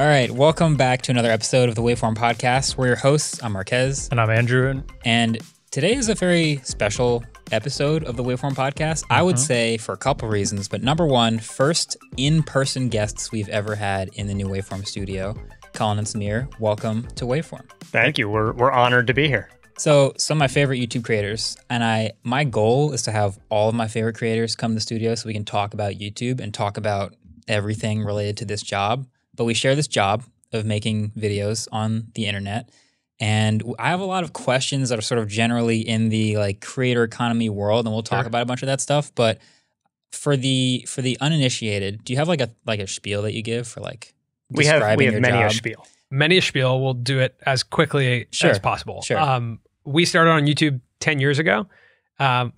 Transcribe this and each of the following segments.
All right, welcome back to another episode of the Waveform Podcast. We're your hosts. I'm Marquez. And I'm Andrew. And today is a very special episode of the Waveform Podcast, I would say, for a couple reasons. But number one, first in-person guests we've ever had in the new Waveform Studio. Colin and Samir, welcome to Waveform. Thank you. We're honored to be here. So some of my favorite YouTube creators, and my goal is to have all of my favorite creators come to the studio so we can talk about YouTube and talk about everything related to this job. But we share this job of making videos on the internet. And I have a lot of questions that are sort of generally in the like creator economy world, and we'll talk about a bunch of that stuff. But for the uninitiated, do you have like a spiel that you give for like describing your job? We have many a spiel. Many a spiel. We'll do it as quickly as possible. Sure. We started on YouTube 10 years ago.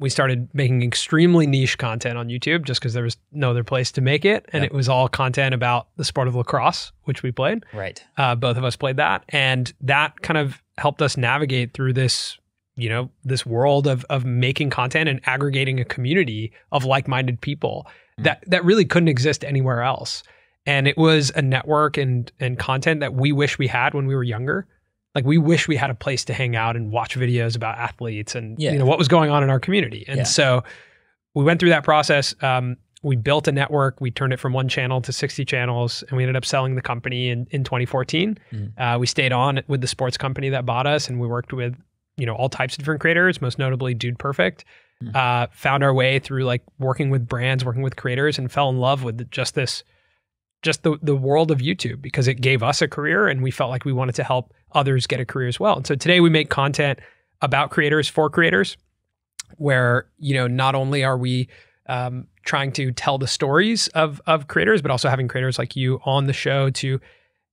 We started making extremely niche content on YouTube just because there was no other place to make it. And it was all content about the sport of lacrosse, which we played. Right. Both of us played that. And that kind of helped us navigate through this, you know, this world of making content and aggregating a community of like-minded people that really couldn't exist anywhere else. And it was a network and content that we wish we had when we were younger. Like, we wish we had a place to hang out and watch videos about athletes and you know what was going on in our community. And so we went through that process. We built a network. We turned it from one channel to 60 channels, and we ended up selling the company in 2014. We stayed on with the sports company that bought us, and we worked with, you know, all types of different creators, most notably Dude Perfect. Found our way through like working with brands, working with creators, and fell in love with just the world of YouTube because it gave us a career, and we felt like we wanted to help others get a career as well. And so today we make content about creators for creators, where, you know, not only are we trying to tell the stories of creators, but also having creators like you on the show to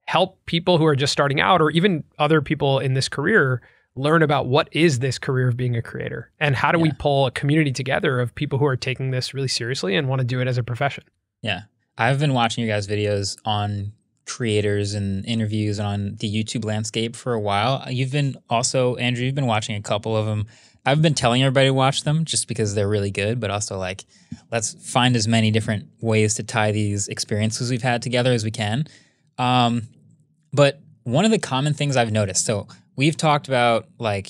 help people who are just starting out, or even other people in this career, learn about what is this career of being a creator, and how do we pull a community together of people who are taking this really seriously and want to do it as a profession. Yeah. I've been watching you guys' videos on creators and interviews on the YouTube landscape for a while. You've been also, Andrew, you've been watching a couple of them. I've been telling everybody to watch them just because they're really good, but also like, let's find as many different ways to tie these experiences we've had together as we can. But one of the common things I've noticed, so we've talked about like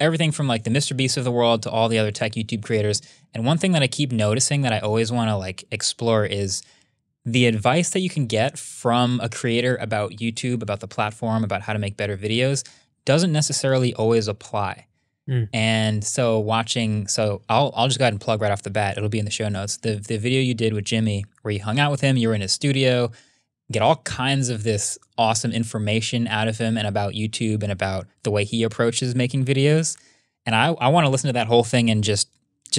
everything from like the Mr. Beast of the world to all the other tech YouTube creators. And one thing that I keep noticing that I always want to like explore is the advice that you can get from a creator about YouTube, about the platform, about how to make better videos doesn't necessarily always apply. And so I'll just go ahead and plug right off the bat. It'll be in the show notes. The video you did with Jimmy where you hung out with him, you were in his studio, get all kinds of this awesome information out of him and about YouTube and about the way he approaches making videos. And I want to listen to that whole thing and just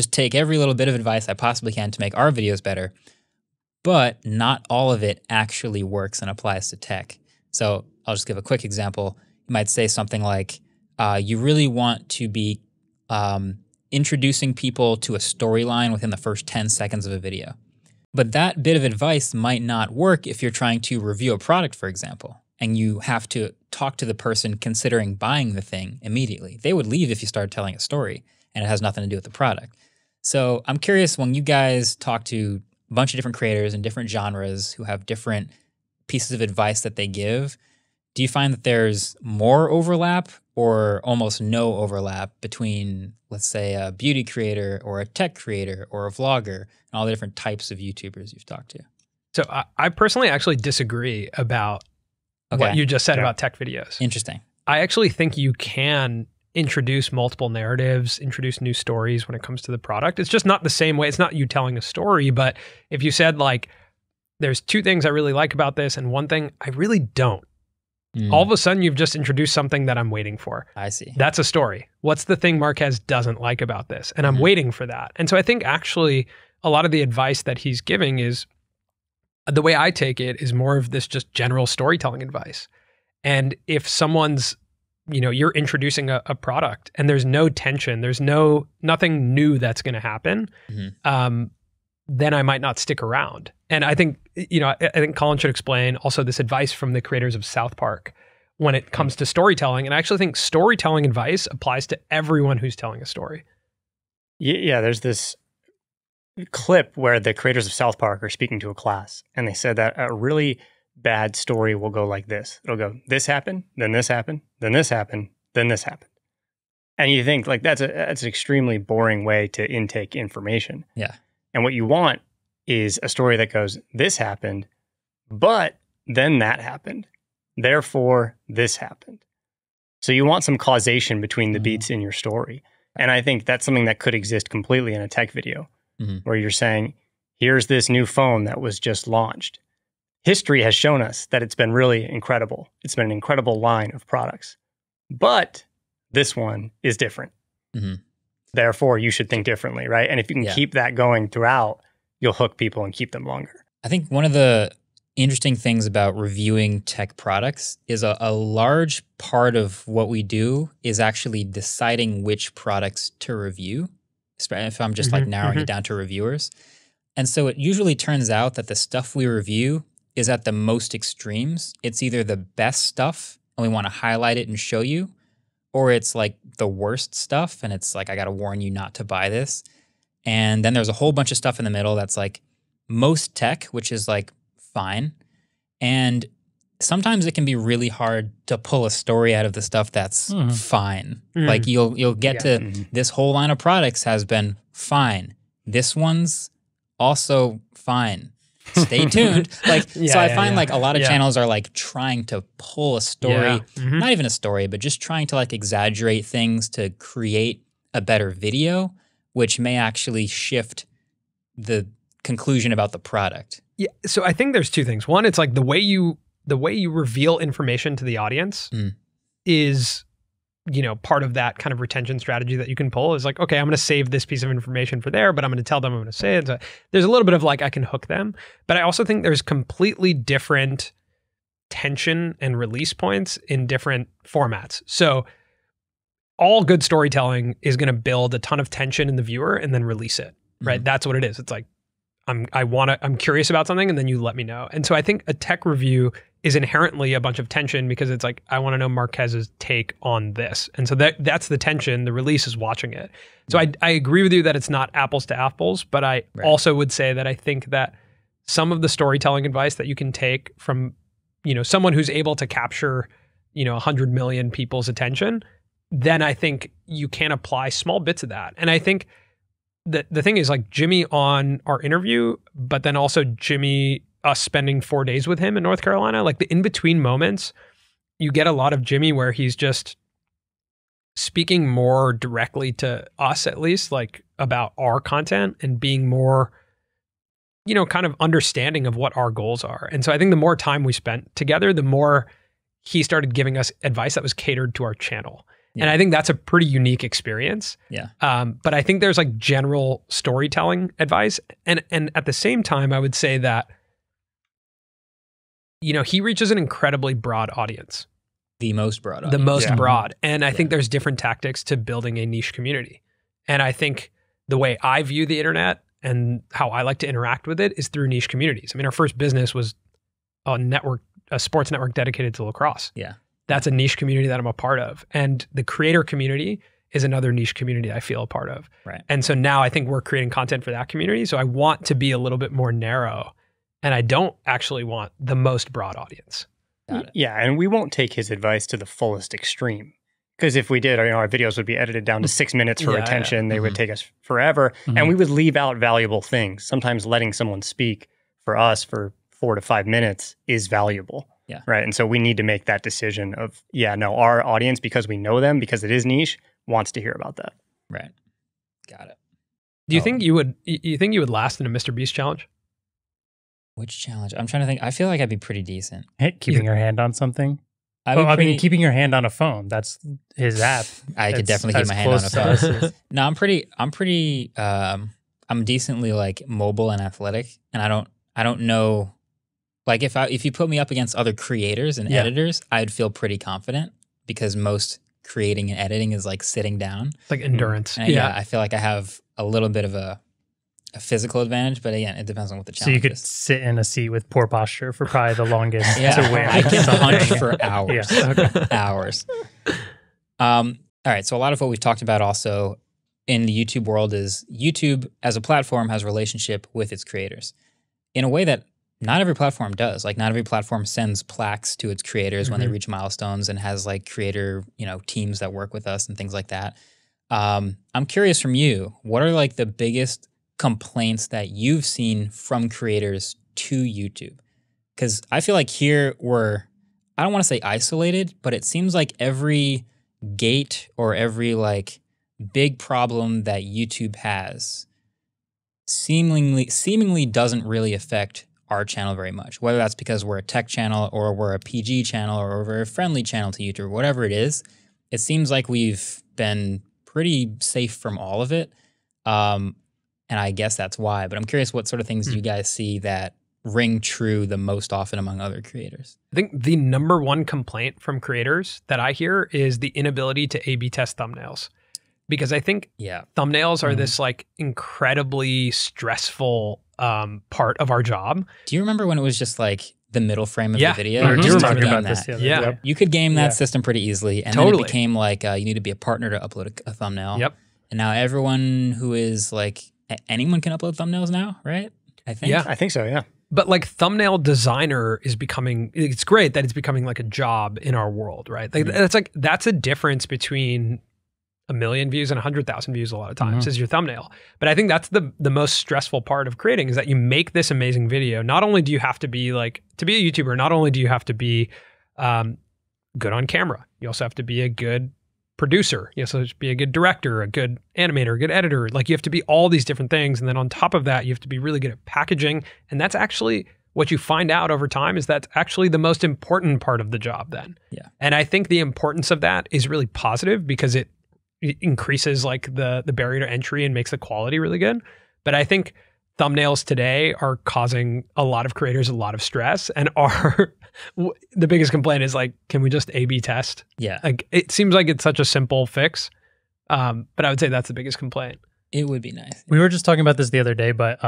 take every little bit of advice I possibly can to make our videos better. But not all of it actually works and applies to tech. So I'll just give a quick example. You might say something like, you really want to be introducing people to a storyline within the first 10 seconds of a video. But that bit of advice might not work if you're trying to review a product, for example, and you have to talk to the person considering buying the thing immediately. They would leave if you started telling a story and it has nothing to do with the product. So I'm curious, when you guys talk to a bunch of different creators in different genres who have different pieces of advice that they give, do you find that there's more overlap or almost no overlap between, let's say, a beauty creator or a tech creator or a vlogger and all the different types of YouTubers you've talked to? So I personally actually disagree about what you just said about tech videos. Interesting. I actually think you can introduce multiple narratives, introduce new stories when it comes to the product. It's just not the same way. It's not you telling a story, but if you said like, there's two things I really like about this and one thing I really don't, all of a sudden you've just introduced something that I'm waiting for. I see. That's a story. What's the thing Marquez doesn't like about this? And I'm waiting for that. And so I think actually a lot of the advice that he's giving is, the way I take it, is more of this just general storytelling advice. And if someone's, you know, you're introducing a product and there's no tension, there's nothing new that's going to happen, then I might not stick around. And I think, you know, I think Colin should explain also this advice from the creators of South Park when it comes to storytelling. And I actually think storytelling advice applies to everyone who's telling a story. Yeah, there's this clip where the creators of South Park are speaking to a class, and they said that a really bad story will go like this. It'll go, this happened, then this happened, then this happened, then this happened. And you think, like, that's an extremely boring way to intake information. Yeah. And what you want is a story that goes, this happened, but then that happened. Therefore, this happened. So you want some causation between the beats in your story. And I think that's something that could exist completely in a tech video, where you're saying, here's this new phone that was just launched. History has shown us that it's been really incredible. It's been an incredible line of products. But this one is different. Therefore, you should think differently, right? And if you can keep that going throughout, you'll hook people and keep them longer. I think one of the interesting things about reviewing tech products is a large part of what we do is actually deciding which products to review, if I'm just like narrowing it down to reviewers. And so it usually turns out that the stuff we review is at the most extremes. It's either the best stuff and we want to highlight it and show you, or it's like the worst stuff and it's like, I got to warn you not to buy this. And then there's a whole bunch of stuff in the middle that's like most tech, which is like fine. And sometimes it can be really hard to pull a story out of the stuff that's fine. Like you'll get to this whole line of products has been fine. This one's also fine. Stay tuned. Like, so I find like a lot of channels are like trying to pull a story, not even a story, but just trying to like exaggerate things to create a better video, which may actually shift the conclusion about the product. Yeah. So I think there's two things. One, it's like the way you reveal information to the audience is, you know, part of that kind of retention strategy that you can pull is like, okay, I'm going to save this piece of information for there, but I'm going to tell them I'm going to say it. So there's a little bit of like, I can hook them, but I also think there's completely different tension and release points in different formats. So all good storytelling is going to build a ton of tension in the viewer and then release it, right? That's what it is. It's like, I'm curious about something and then you let me know. And so I think a tech review is inherently a bunch of tension because it's like, I want to know Marquez's take on this. And so that's the tension, the release is watching it. So I agree with you that it's not apples to apples, but I also would say that I think that some of the storytelling advice that you can take from, you know, someone who's able to capture, you know, 100 million people's attention, then I think you can apply small bits of that. And I think the thing is like Jimmy on our interview, but then also Jimmy, us spending 4 days with him in North Carolina, like the in-between moments, you get a lot of Jimmy where he's just speaking more directly to us, at least like about our content and being more, you know, kind of understanding of what our goals are. And so I think the more time we spent together, the more he started giving us advice that was catered to our channel. Yeah. And I think that's a pretty unique experience. Yeah. But I think there's like general storytelling advice. And at the same time, I would say that, you know, he reaches an incredibly broad audience. The most broad audience. The most broad. And I think there's different tactics to building a niche community. And I think the way I view the internet and how I like to interact with it is through niche communities. I mean, our first business was a network, a sports network dedicated to lacrosse. Yeah. That's a niche community that I'm a part of. And the creator community is another niche community I feel a part of. Right. And so now I think we're creating content for that community. So I want to be a little bit more narrow. And I don't actually want the most broad audience. Yeah, and we won't take his advice to the fullest extreme. Because if we did, you know, our videos would be edited down to 6 minutes for attention. They would take us forever. And we would leave out valuable things. Sometimes letting someone speak for us for 4 to 5 minutes is valuable. Yeah. Right. And so we need to make that decision of, yeah, no, our audience, because we know them, because it is niche, wants to hear about that. Right. Got it. Do you think you would last in a Mr. Beast challenge? Which challenge? I'm trying to think. I feel like I'd be pretty decent. Keeping your hand on something? I mean, keeping your hand on a phone. That's his app. I could definitely keep my hand on a phone. No, I'm decently like mobile and athletic. And I don't know, like if you put me up against other creators and editors, I'd feel pretty confident because most creating and editing is like sitting down. It's like endurance. And yeah, I feel like I have a little bit of a physical advantage, but again, it depends on what the challenge is. So you could sit in a seat with poor posture for probably the longest to win. I can hunch for hours. Yeah. Okay. Hours. All right, so a lot of what we've talked about also in the YouTube world is YouTube as a platform has a relationship with its creators in a way that not every platform does. Like, not every platform sends plaques to its creators when they reach milestones and has like creator, you know, teams that work with us and things like that. I'm curious from you, what are like the biggest complaints that you've seen from creators to YouTube? Because I feel like here we're, I don't want to say isolated, but it seems like every gate or every like big problem that YouTube has seemingly doesn't really affect our channel very much, whether that's because we're a tech channel or we're a PG channel or we're a friendly channel to YouTube, whatever it is. It seems like we've been pretty safe from all of it. And I guess that's why, but I'm curious what sort of things you guys see that ring true the most often among other creators. I think the number one complaint from creators that I hear is the inability to A/B test thumbnails. Because I think thumbnails are this like incredibly stressful part of our job. Do you remember when it was just like the middle frame of the video? Mm-hmm. Do you remember about that? Yeah. You could game that system pretty easily. And then it became like you need to be a partner to upload a thumbnail. Yep. And now everyone who is like, anyone can upload thumbnails now, right? I think. Yeah, I think so, yeah. But like thumbnail designer is becoming, it's great that it's becoming like a job in our world, right? Like, that's a difference between a million views and 100,000 views a lot of times is your thumbnail. But I think that's the most stressful part of creating is that you make this amazing video. Not only do you have to be like, to be a YouTuber, not only do you have to be good on camera, you also have to be a good producer. You also have to be a good director, a good animator, a good editor. Like you have to be all these different things. And then on top of that, you have to be really good at packaging. And that's actually what you find out over time is that's actually the most important part of the job then. Yeah. And I think the importance of that is really positive because it increases like the barrier to entry and makes the quality really good. But I think thumbnails today are causing a lot of creators a lot of stress and are the biggest complaint is like, can we just A/B test? Yeah. Like it seems like it's such a simple fix. But I would say that's the biggest complaint. It would be nice. We were just talking about this the other day, but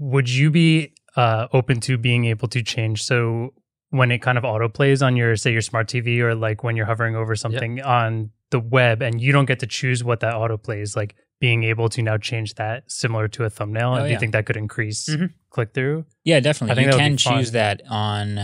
would you be open to being able to change? So when it kind of autoplays on your, say your smart TV or like when you're hovering over something on the web and you don't get to choose what that autoplays, like being able to now change that similar to a thumbnail. And do you think that could increase click through? Yeah, definitely. I think you can choose that on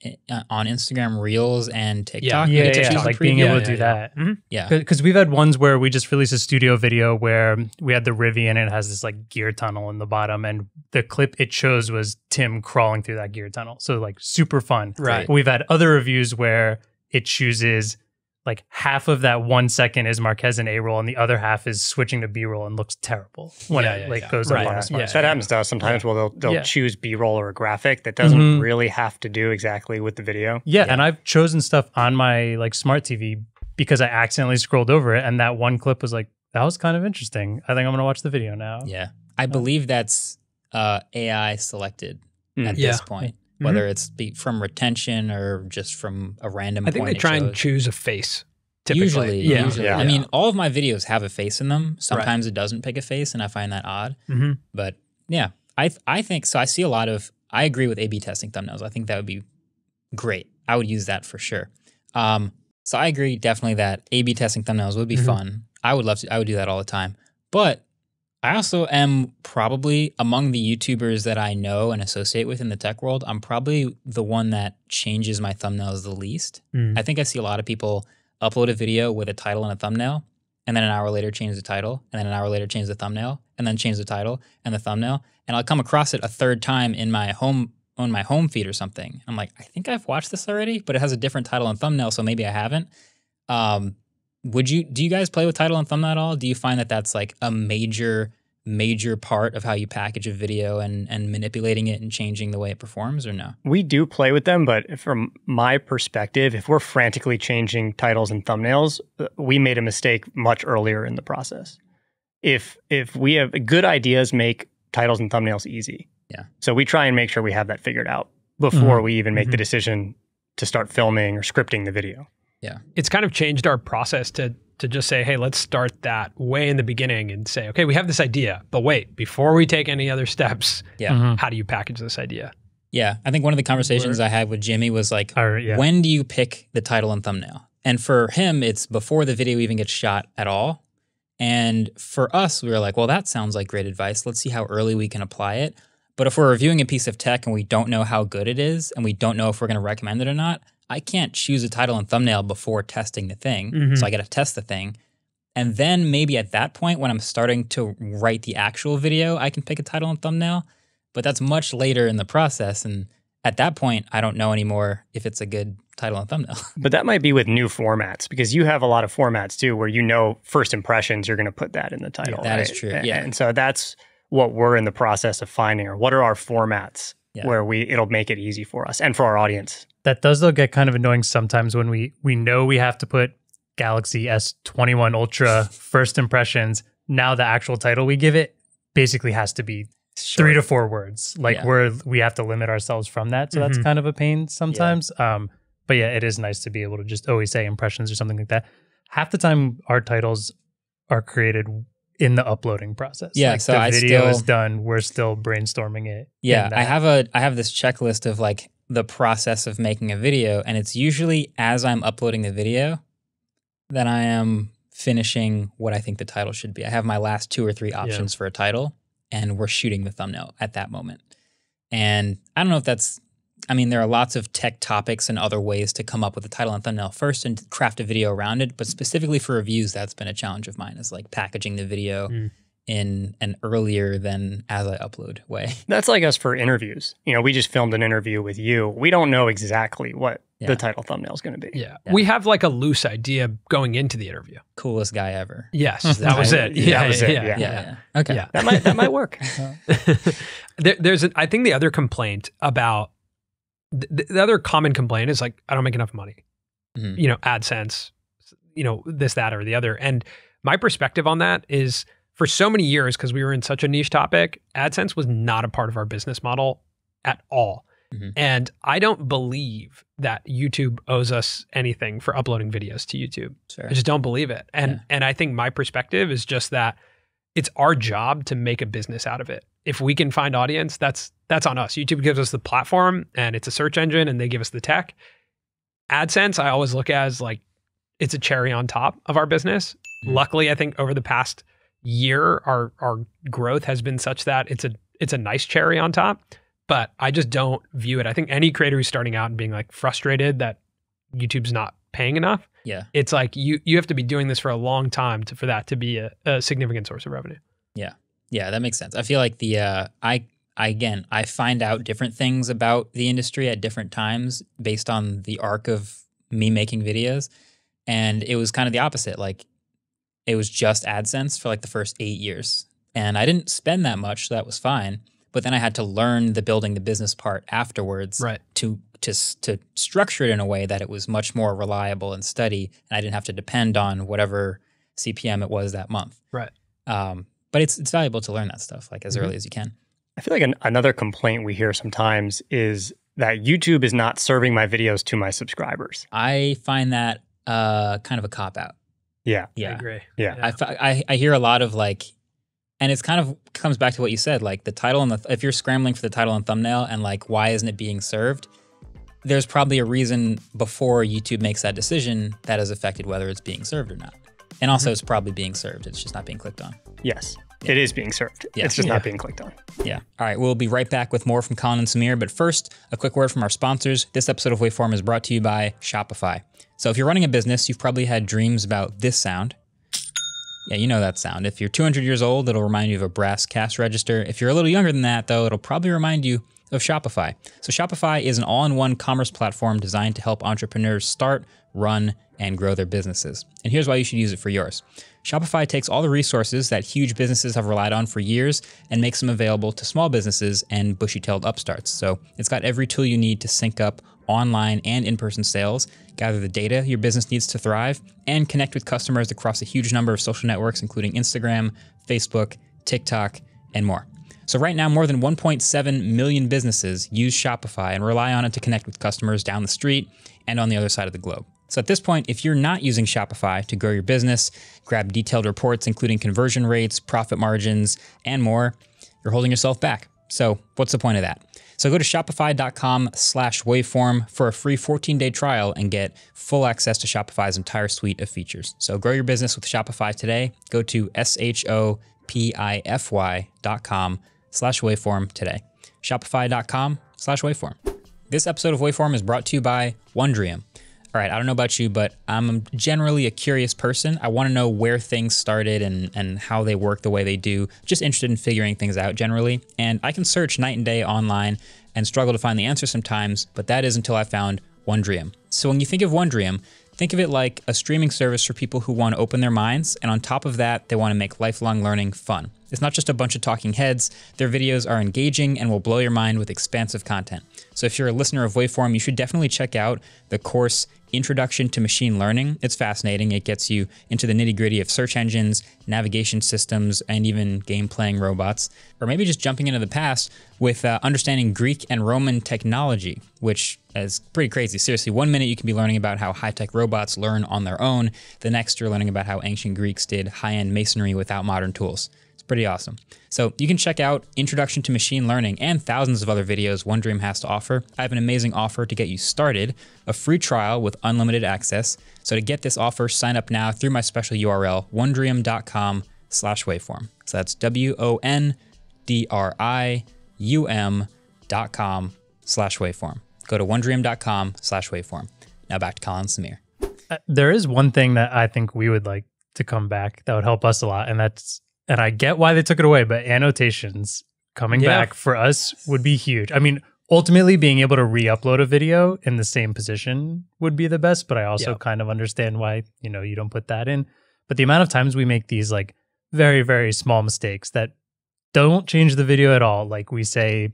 Instagram Reels and TikTok. Yeah. Like being able to do that. Yeah. Because we've had ones where we just released a studio video where we had the Rivian and it has this like gear tunnel in the bottom. And the clip it chose was Tim crawling through that gear tunnel. So like super fun. Right. We've had other reviews where it chooses like half of that 1 second is Marquez and A-roll, and the other half is switching to B-roll and looks terrible when it like goes up on a smart. So that happens to us sometimes. Well, they'll choose B-roll or a graphic that doesn't really have to do exactly with the video. Yeah, and I've chosen stuff on my like smart TV because I accidentally scrolled over it, and that one clip was like, that was kind of interesting. I think I'm gonna watch the video now. Yeah, I believe that's AI selected at this point. Whether it's from retention or just from a random point. I think they try and choose a face, typically. Usually. I mean, all of my videos have a face in them. Sometimes it doesn't pick a face, and I find that odd. But yeah, I think, so I see a lot of, I agree with A/B testing thumbnails. I think that would be great. I would use that for sure. So I agree definitely that A/B testing thumbnails would be fun. I would love to, I would do that all the time. But I also am probably among the YouTubers that I know and associate with in the tech world, I'm probably the one that changes my thumbnails the least. I think I see a lot of people upload a video with a title and a thumbnail, and then an hour later change the title, and then an hour later change the thumbnail, and then change the title and the thumbnail. And I'll come across it a third time in my home, on my home feed or something. I'm like, I think I've watched this already, but it has a different title and thumbnail, so maybe I haven't. Do you guys play with title and thumbnail at all? Do you find that that's like a major part of how you package a video and manipulating it and changing the way it performs, or no? We do play with them, but from my perspective, if we're frantically changing titles and thumbnails, we made a mistake much earlier in the process. If we have good ideas, make titles and thumbnails easy. Yeah. So we try and make sure we have that figured out before we even make the decision to start filming or scripting the video. Yeah. It's kind of changed our process to just say, hey, let's start that way in the beginning and say, okay, we have this idea, but wait, before we take any other steps, how do you package this idea? Yeah. I think one of the conversations I had with Jimmy was like, when do you pick the title and thumbnail? And for him, it's before the video even gets shot at all. And for us, we were like, well, that sounds like great advice. Let's see how early we can apply it. But if we're reviewing a piece of tech and we don't know how good it is and we don't know if we're going to recommend it or not, I can't choose a title and thumbnail before testing the thing. Mm-hmm. So I got to test the thing. And then maybe at that point when I'm starting to write the actual video, I can pick a title and thumbnail, but that's much later in the process. And at that point, I don't know anymore if it's a good title and thumbnail. But that might be with new formats, because you have a lot of formats too, where you know first impressions, you're going to put that in the title. Yeah, that is true. Yeah. And so that's what we're in the process of finding, or what are our formats where it'll make it easy for us and for our audience. That does though get kind of annoying sometimes when we know we have to put Galaxy S21 Ultra first impressions. Now the actual title we give it basically has to be 3 to 4 words. Like we have to limit ourselves from that. So that's kind of a pain sometimes. Yeah. But yeah, it is nice to be able to just always say impressions or something like that. Half the time our titles are created in the uploading process. Yeah, like so the video is done. We're still brainstorming it. Yeah, I have this checklist of like the process of making a video, and it's usually as I'm uploading the video that I am finishing what I think the title should be. I have my last 2 or 3 options for a title, and we're shooting the thumbnail at that moment. And I don't know if that's, I mean, there are lots of tech topics and other ways to come up with a title and thumbnail first and craft a video around it, but specifically for reviews, that's been a challenge of mine, is like packaging the video in an earlier than as I upload way. That's like us for interviews. You know, we just filmed an interview with you. We don't know exactly what the title thumbnail is going to be. Yeah. We have like a loose idea going into the interview. Coolest guy ever. Yes, that was it. Yeah, that was it. Yeah. Okay. Yeah. That might work. I think the other complaint about, the other common complaint is like, I don't make enough money, you know, AdSense, you know, this, that, or the other. And my perspective on that is for so many years, because we were in such a niche topic, AdSense was not a part of our business model at all. And I don't believe that YouTube owes us anything for uploading videos to YouTube. Sure. I just don't believe it. And I think my perspective is just that it's our job to make a business out of it. If we can find audience, that's on us. YouTube gives us the platform and it's a search engine and they give us the tech. AdSense, I always look at as like, it's a cherry on top of our business. Luckily, I think over the past year, our growth has been such that it's a nice cherry on top, but I just don't view it. I think any creator who's starting out and being like frustrated that YouTube's not paying enough, it's like you have to be doing this for a long time for that to be a significant source of revenue. Yeah. Yeah, that makes sense. I feel like the, I find out different things about the industry at different times based on the arc of me making videos. And it was kind of the opposite. Like it was just AdSense for like the first 8 years. And I didn't spend that much, so that was fine. But then I had to learn the building the business part afterwards to structure it in a way that it was much more reliable and steady. And I didn't have to depend on whatever CPM it was that month. Right. But it's valuable to learn that stuff like as early as you can. I feel like another complaint we hear sometimes is that YouTube is not serving my videos to my subscribers. I find that kind of a cop-out. Yeah. I agree. Yeah. I hear a lot of like, and it's kind of comes back to what you said, like the title and if you're scrambling for the title and thumbnail and like, why isn't it being served? There's probably a reason before YouTube makes that decision that has affected whether it's being served or not. And also it's probably being served. It's just not being clicked on. Yes, it is being served. Yeah. It's just not being clicked on. Yeah. All right, we'll be right back with more from Colin and Samir. But first, a quick word from our sponsors. This episode of Waveform is brought to you by Shopify. So if you're running a business, you've probably had dreams about this sound. Yeah, you know that sound. If you're 200 years old, it'll remind you of a brass cash register. If you're a little younger than that, though, it'll probably remind you of Shopify. So Shopify is an all-in-one commerce platform designed to help entrepreneurs start, run, and grow their businesses. And here's why you should use it for yours. Shopify takes all the resources that huge businesses have relied on for years and makes them available to small businesses and bushy-tailed upstarts. So it's got every tool you need to sync up online and in-person sales, gather the data your business needs to thrive, and connect with customers across a huge number of social networks, including Instagram, Facebook, TikTok, and more. So right now, more than 1.7 million businesses use Shopify and rely on it to connect with customers down the street and on the other side of the globe. So at this point, if you're not using Shopify to grow your business, grab detailed reports, including conversion rates, profit margins, and more, you're holding yourself back. So what's the point of that? So go to shopify.com/waveform for a free 14-day trial and get full access to Shopify's entire suite of features. So grow your business with Shopify today. Go to shopify.com shopify.com/waveform today. Shopify.com/waveform. This episode of Waveform is brought to you by Wondrium. All right, I don't know about you, but I'm generally a curious person. I want to know where things started and how they work the way they do. Just interested in figuring things out generally. And I can search night and day online and struggle to find the answer sometimes, but that is until I found Wondrium. So when you think of Wondrium, think of it like a streaming service for people who want to open their minds, and on top of that, they want to make lifelong learning fun. It's not just a bunch of talking heads. Their videos are engaging and will blow your mind with expansive content. So if you're a listener of Waveform, you should definitely check out the course Introduction to Machine Learning. It's fascinating. It gets you into the nitty-gritty of search engines, navigation systems, and even game-playing robots. Or maybe just jumping into the past with understanding Greek and Roman technology, which is pretty crazy. Seriously, 1 minute you can be learning about how high-tech robots learn on their own. The next you're learning about how ancient Greeks did high-end masonry without modern tools. Pretty awesome. So you can check out Introduction to Machine Learning and thousands of other videos Wondrium has to offer. I have an amazing offer to get you started, a free trial with unlimited access. So to get this offer, sign up now through my special URL, wondrium.com/waveform. So that's wondrium.com/waveform. Go to wondrium.com/waveform. Now back to Colin and Samir. There is one thing that I think we would like to come back that would help us a lot, and that's, and I get why they took it away, but annotations coming back for us would be huge. I mean, ultimately being able to re-upload a video in the same position would be the best, but I also kind of understand why, you know, you don't put that in. But the amount of times we make these like very, very small mistakes that don't change the video at all. Like we say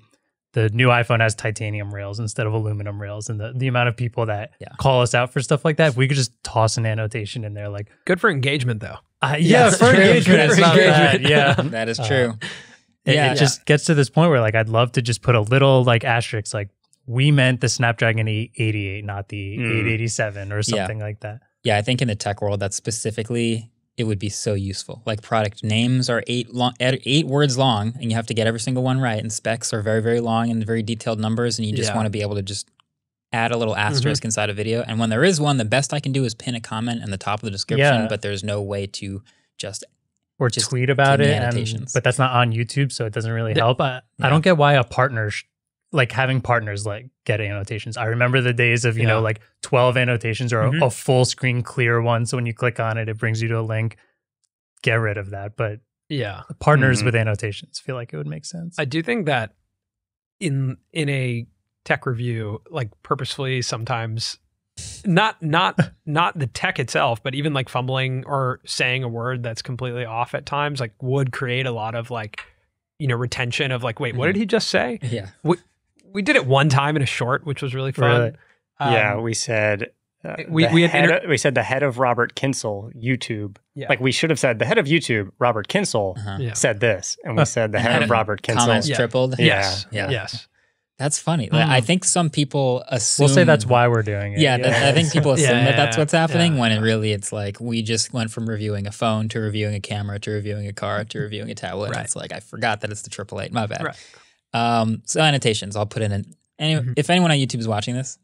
the new iPhone has titanium rails instead of aluminum rails, and the amount of people that call us out for stuff like that, if we could just toss an annotation in there, like good for engagement though. Yeah, for engagement. Yeah, that is true. It just gets to this point where like I'd love to just put a little like asterisk, like we meant the Snapdragon 888, not the 887 or something like that. Yeah, I think in the tech world, that's specifically, it would be so useful. Like product names are eight words long, and you have to get every single one right. And specs are very, very long and very detailed numbers, and you just want to be able to just add a little asterisk inside a video. And when there is one, the best I can do is pin a comment in the top of the description, but there's no way to just or just tweet about it. And, but that's not on YouTube, so it doesn't really help. I don't get why a partner, like having partners like get annotations. I remember the days of, you know, like 12 annotations or a full screen clear one. So when you click on it, it brings you to a link. Get rid of that. But yeah, partners with annotations feel like it would make sense. I do think that in a tech review, like purposefully sometimes not the tech itself, but even like fumbling or saying a word that's completely off at times, like would create a lot of like, you know, retention of like, wait, what did he just say? Yeah. We did it one time in a short, which was really fun. Really? Yeah. We said, we said the head of Robert Kyncl, YouTube. Yeah. Like we should have said the head of YouTube, Robert Kyncl said this. And we said the head of Robert Kyncl. Comments tripled. Yes. That's funny. I think some people assume... We'll say that's why we're doing it. Yeah, I think people assume that that's what's happening when it really it's like we just went from reviewing a phone to reviewing a camera to reviewing a car to reviewing a tablet. Right. It's like, I forgot that it's the 888. My bad. Right. So annotations, I'll put in an... If anyone on YouTube is watching this,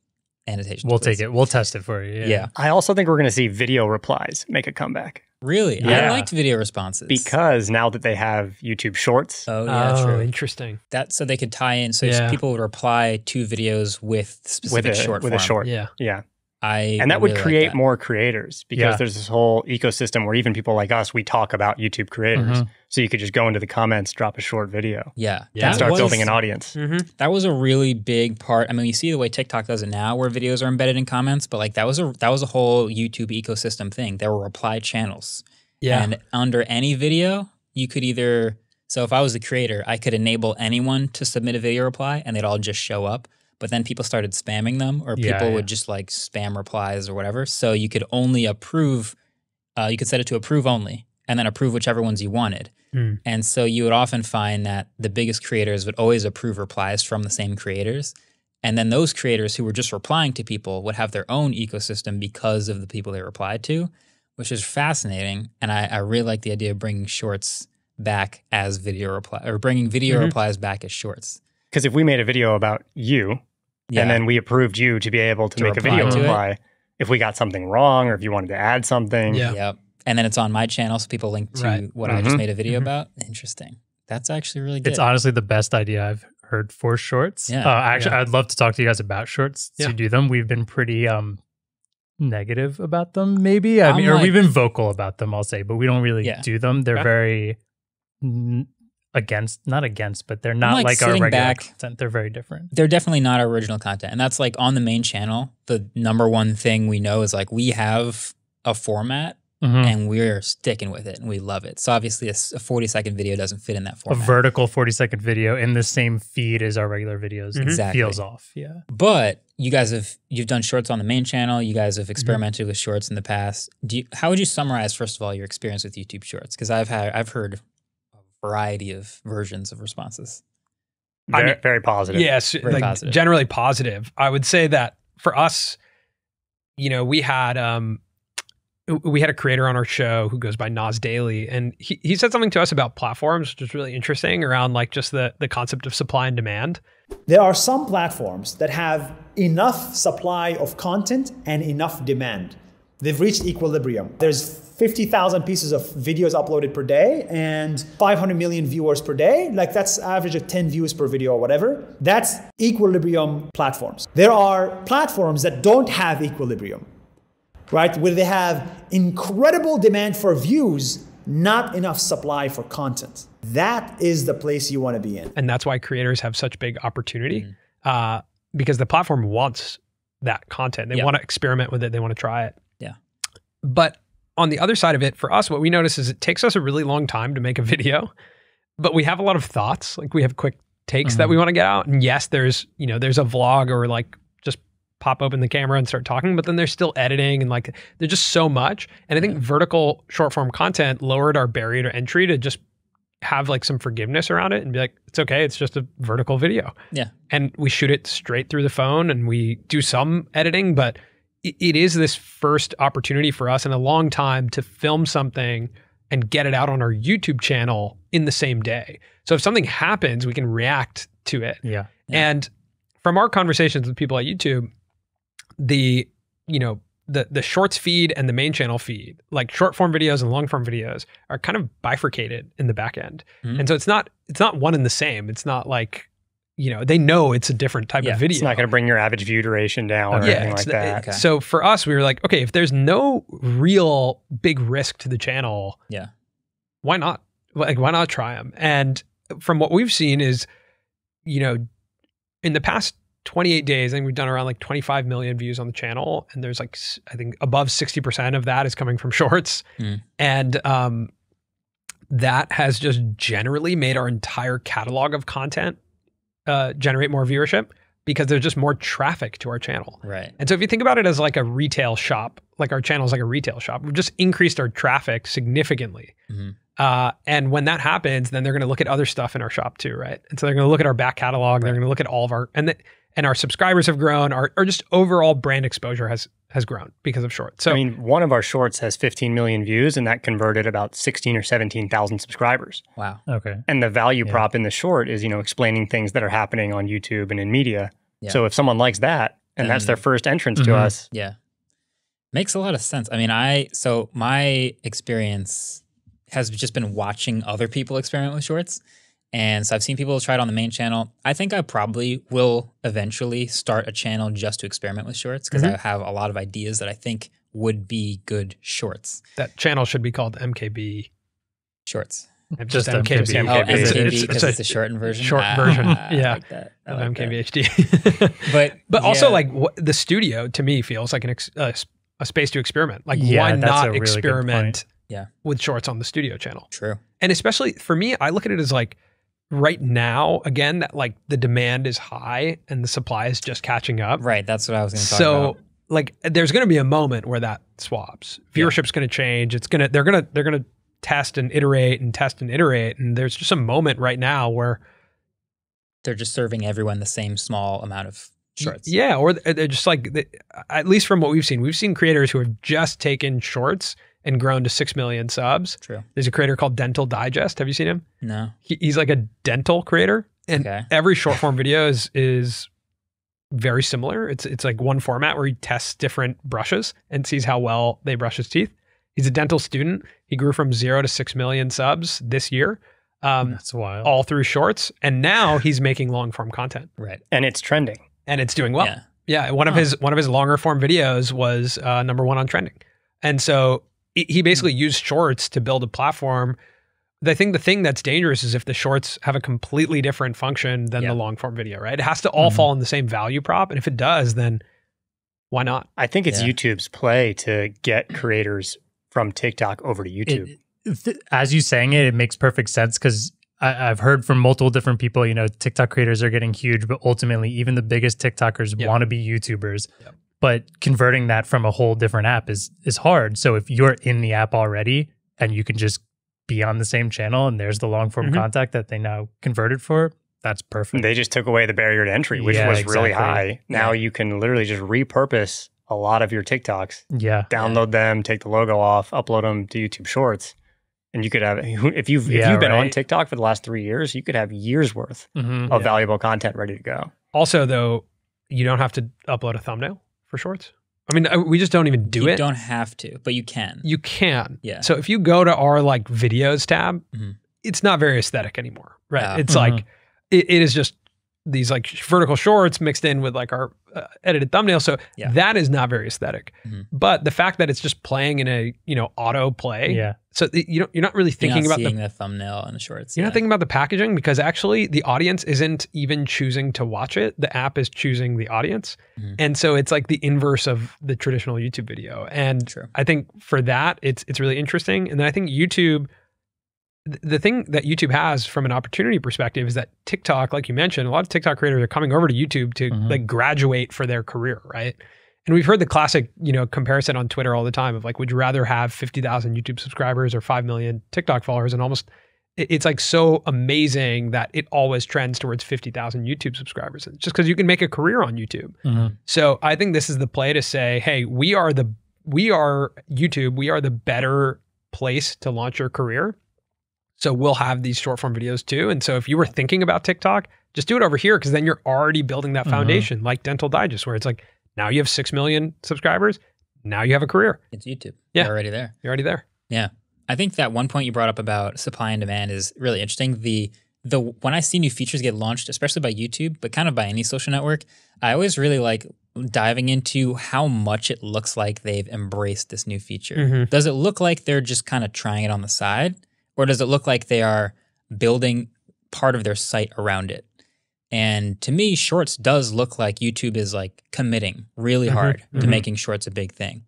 annotations. We'll take it. We'll test it for you. Yeah. I also think we're going to see video replies make a comeback. Really? Yeah. I liked video responses. Because now that they have YouTube Shorts. Oh, yeah, true. Interesting. That, so they could tie in, so people would reply to videos with specific short form. Yeah. Yeah. And that really would create more creators because there's this whole ecosystem where even people like us, we talk about YouTube creators. So you could just go into the comments, drop a short video. Yeah. And start building an audience. That was a really big part. I mean, you see the way TikTok does it now where videos are embedded in comments, but like that was a whole YouTube ecosystem thing. There were reply channels. Yeah. And under any video, you could either, so if I was the creator, I could enable anyone to submit a video reply and they'd all just show up. But then people started spamming them, or people would just like spam replies or whatever. So you could only approve, you could set it to approve only, and then approve whichever ones you wanted. And so you would often find that the biggest creators would always approve replies from the same creators. And then those creators who were just replying to people would have their own ecosystem because of the people they replied to, which is fascinating. And I really like the idea of bringing shorts back as video reply, or bringing video replies back as shorts. Because if we made a video about you, and then we approved you to be able to make a video reply if we got something wrong or if you wanted to add something. Yeah. And then it's on my channel, so people link to what I just made a video about. Interesting. That's actually really good. It's honestly the best idea I've heard for shorts. Yeah. Actually, I'd love to talk to you guys about shorts to do them. We've been pretty negative about them, maybe. I mean, or we've been vocal about them, I'll say, but we don't really do them. They're very not against, but they're not like our regular content. They're very different. They're definitely not our original content. And that's like on the main channel, the number one thing we know is like we have a format and we're sticking with it and we love it. So obviously a 40-second video doesn't fit in that format. A vertical 40-second video in the same feed as our regular videos. Exactly. It feels off. Yeah. But you guys have, you've done shorts on the main channel. You guys have experimented with shorts in the past. How would you summarize, first of all, your experience with YouTube shorts? Because I've heard a variety of versions of responses. I mean, very positive. Yes. Very positive. Generally positive. I would say that for us, you know, we had a creator on our show who goes by Nas Daily, and he said something to us about platforms, which is really interesting, around like just the concept of supply and demand. There are some platforms that have enough supply of content and enough demand. They've reached equilibrium. There's 50,000 pieces of videos uploaded per day and 500 million viewers per day. Like that's an average of 10 views per video or whatever. That's equilibrium platforms. There are platforms that don't have equilibrium, right? Where they have incredible demand for views, not enough supply for content. That is the place you want to be in. And that's why creators have such big opportunity because the platform wants that content. They want to experiment with it. They want to try it. Yeah. But on the other side of it, for us, what we notice is it takes us a really long time to make a video, but we have a lot of thoughts. Like we have quick takes that we want to get out. And yes, there's a vlog or like just pop open the camera and start talking, but then there's still editing and like, there's just so much. And I think vertical short form content lowered our barrier to entry to just have like some forgiveness around it and be like, it's okay, it's just a vertical video. Yeah. And we shoot it straight through the phone and we do some editing, but it is this first opportunity for us in a long time to film something and get it out on our YouTube channel in the same day. So if something happens, we can react to it. Yeah. And from our conversations with people at YouTube, the shorts feed and the main channel feed, like short form videos and long form videos, are kind of bifurcated in the back end. And so it's not one and the same. It's not like, you know, they know it's a different type of video. It's not going to bring your average view duration down or anything like that. Okay. So for us, we were like, okay, if there's no real big risk to the channel, why not? Like, why not try them? And from what we've seen is, you know, in the past 28 days, I think we've done around like 25 million views on the channel. And there's like, I think above 60% of that is coming from shorts. And that has just generally made our entire catalog of content generate more viewership because there's just more traffic to our channel. Right. And so if you think about it as like a retail shop, like our channel is like a retail shop, we've just increased our traffic significantly. And when that happens, then they're going to look at other stuff in our shop too, right? And so they're going to look at our back catalog. Right. They're going to look at all of our, and our subscribers have grown, our just overall brand exposure has grown because of shorts. So I mean, one of our shorts has 15 million views and that converted about 16 or 17,000 subscribers. Wow. Okay. And the value prop in the short is, you know, explaining things that are happening on YouTube and in media. Yeah. So if someone likes that and that's their first entrance to us. Yeah. Makes a lot of sense. I mean, so my experience has just been watching other people experiment with shorts. And so I've seen people try it on the main channel. I think I probably will eventually start a channel just to experiment with shorts because I have a lot of ideas that I think would be good shorts. That channel should be called MKB Shorts. Just MKB. Oh, MKB because it's a shortened version. Short version, yeah. I like that. I like MKB HD. But also like the studio to me feels like a space to experiment. Like why not experiment with shorts on the studio channel? True. And especially for me, I look at it as like, right now, again, that like the demand is high and the supply is just catching up. Right, that's what I was going to talk about. So like there's going to be a moment where that swaps. Viewership's going to change. It's going to they're going to test and iterate and test and iterate, and there's just a moment right now where they're just serving everyone the same small amount of shorts. Yeah, or they're just like at least from what we've seen creators who have just taken shorts and grown to 6 million subs. True. There's a creator called Dental Digest. Have you seen him? No. He's like a dental creator. And every short form video is very similar. It's like one format where he tests different brushes and sees how well they brush his teeth. He's a dental student. He grew from 0 to 6 million subs this year. That's wild. All through shorts. And now he's making long form content. Right. And it's trending. And it's doing well. Yeah. Yeah, one of his longer form videos was #1 on trending. And so he basically used shorts to build a platform. I think the thing that's dangerous is if the shorts have a completely different function than the long form video, right? It has to all fall in the same value prop. And if it does, then why not? I think it's YouTube's play to get creators from TikTok over to YouTube. As you saying it, it makes perfect sense because I've heard from multiple different people, you know, TikTok creators are getting huge, but ultimately even the biggest TikTokers want to be YouTubers. Yep. But converting that from a whole different app is hard. So if you're in the app already and you can just be on the same channel and there's the long form contact that they now converted for, that's perfect. They just took away the barrier to entry, which was really high. Now you can literally just repurpose a lot of your TikToks. Yeah. Download them, take the logo off, upload them to YouTube Shorts. And you could have, if you've been on TikTok for the last 3 years, you could have years worth of valuable content ready to go. Also, though, you don't have to upload a thumbnail for shorts. I mean, we just don't even do it. You don't have to, but you can. You can. Yeah. So if you go to our like videos tab, it's not very aesthetic anymore, right? Yeah. It's like, it is just these like vertical shorts mixed in with like our edited thumbnail. So that is not very aesthetic, but the fact that it's just playing in a, you know, auto play. Yeah. So you're not really thinking about the thumbnail and the shorts. You're not thinking about the packaging because actually the audience isn't even choosing to watch it. The app is choosing the audience. And so it's like the inverse of the traditional YouTube video. And I think for that, it's really interesting. And then I think YouTube, the thing that YouTube has from an opportunity perspective is that TikTok, like you mentioned, a lot of TikTok creators are coming over to YouTube to like graduate for their career, right? And we've heard the classic, you know, comparison on Twitter all the time of like, would you rather have 50,000 YouTube subscribers or 5 million TikTok followers? And almost, it's like so amazing that it always trends towards 50,000 YouTube subscribers. It's just because you can make a career on YouTube. So I think this is the play to say, hey, we are YouTube, we are the better place to launch your career. So we'll have these short form videos too. And so if you were thinking about TikTok, just do it over here because then you're already building that foundation like Dental Digest where it's like, now you have 6 million subscribers. Now you have a career. It's YouTube. Yeah. You're already there. You're already there. Yeah. I think that one point you brought up about supply and demand is really interesting. The when I see new features get launched, especially by YouTube, but kind of by any social network, I always really like diving into how much it looks like they've embraced this new feature. Does it look like they're just kind of trying it on the side? Or does it look like they are building part of their site around it? And to me, Shorts does look like YouTube is like committing really hard to making Shorts a big thing.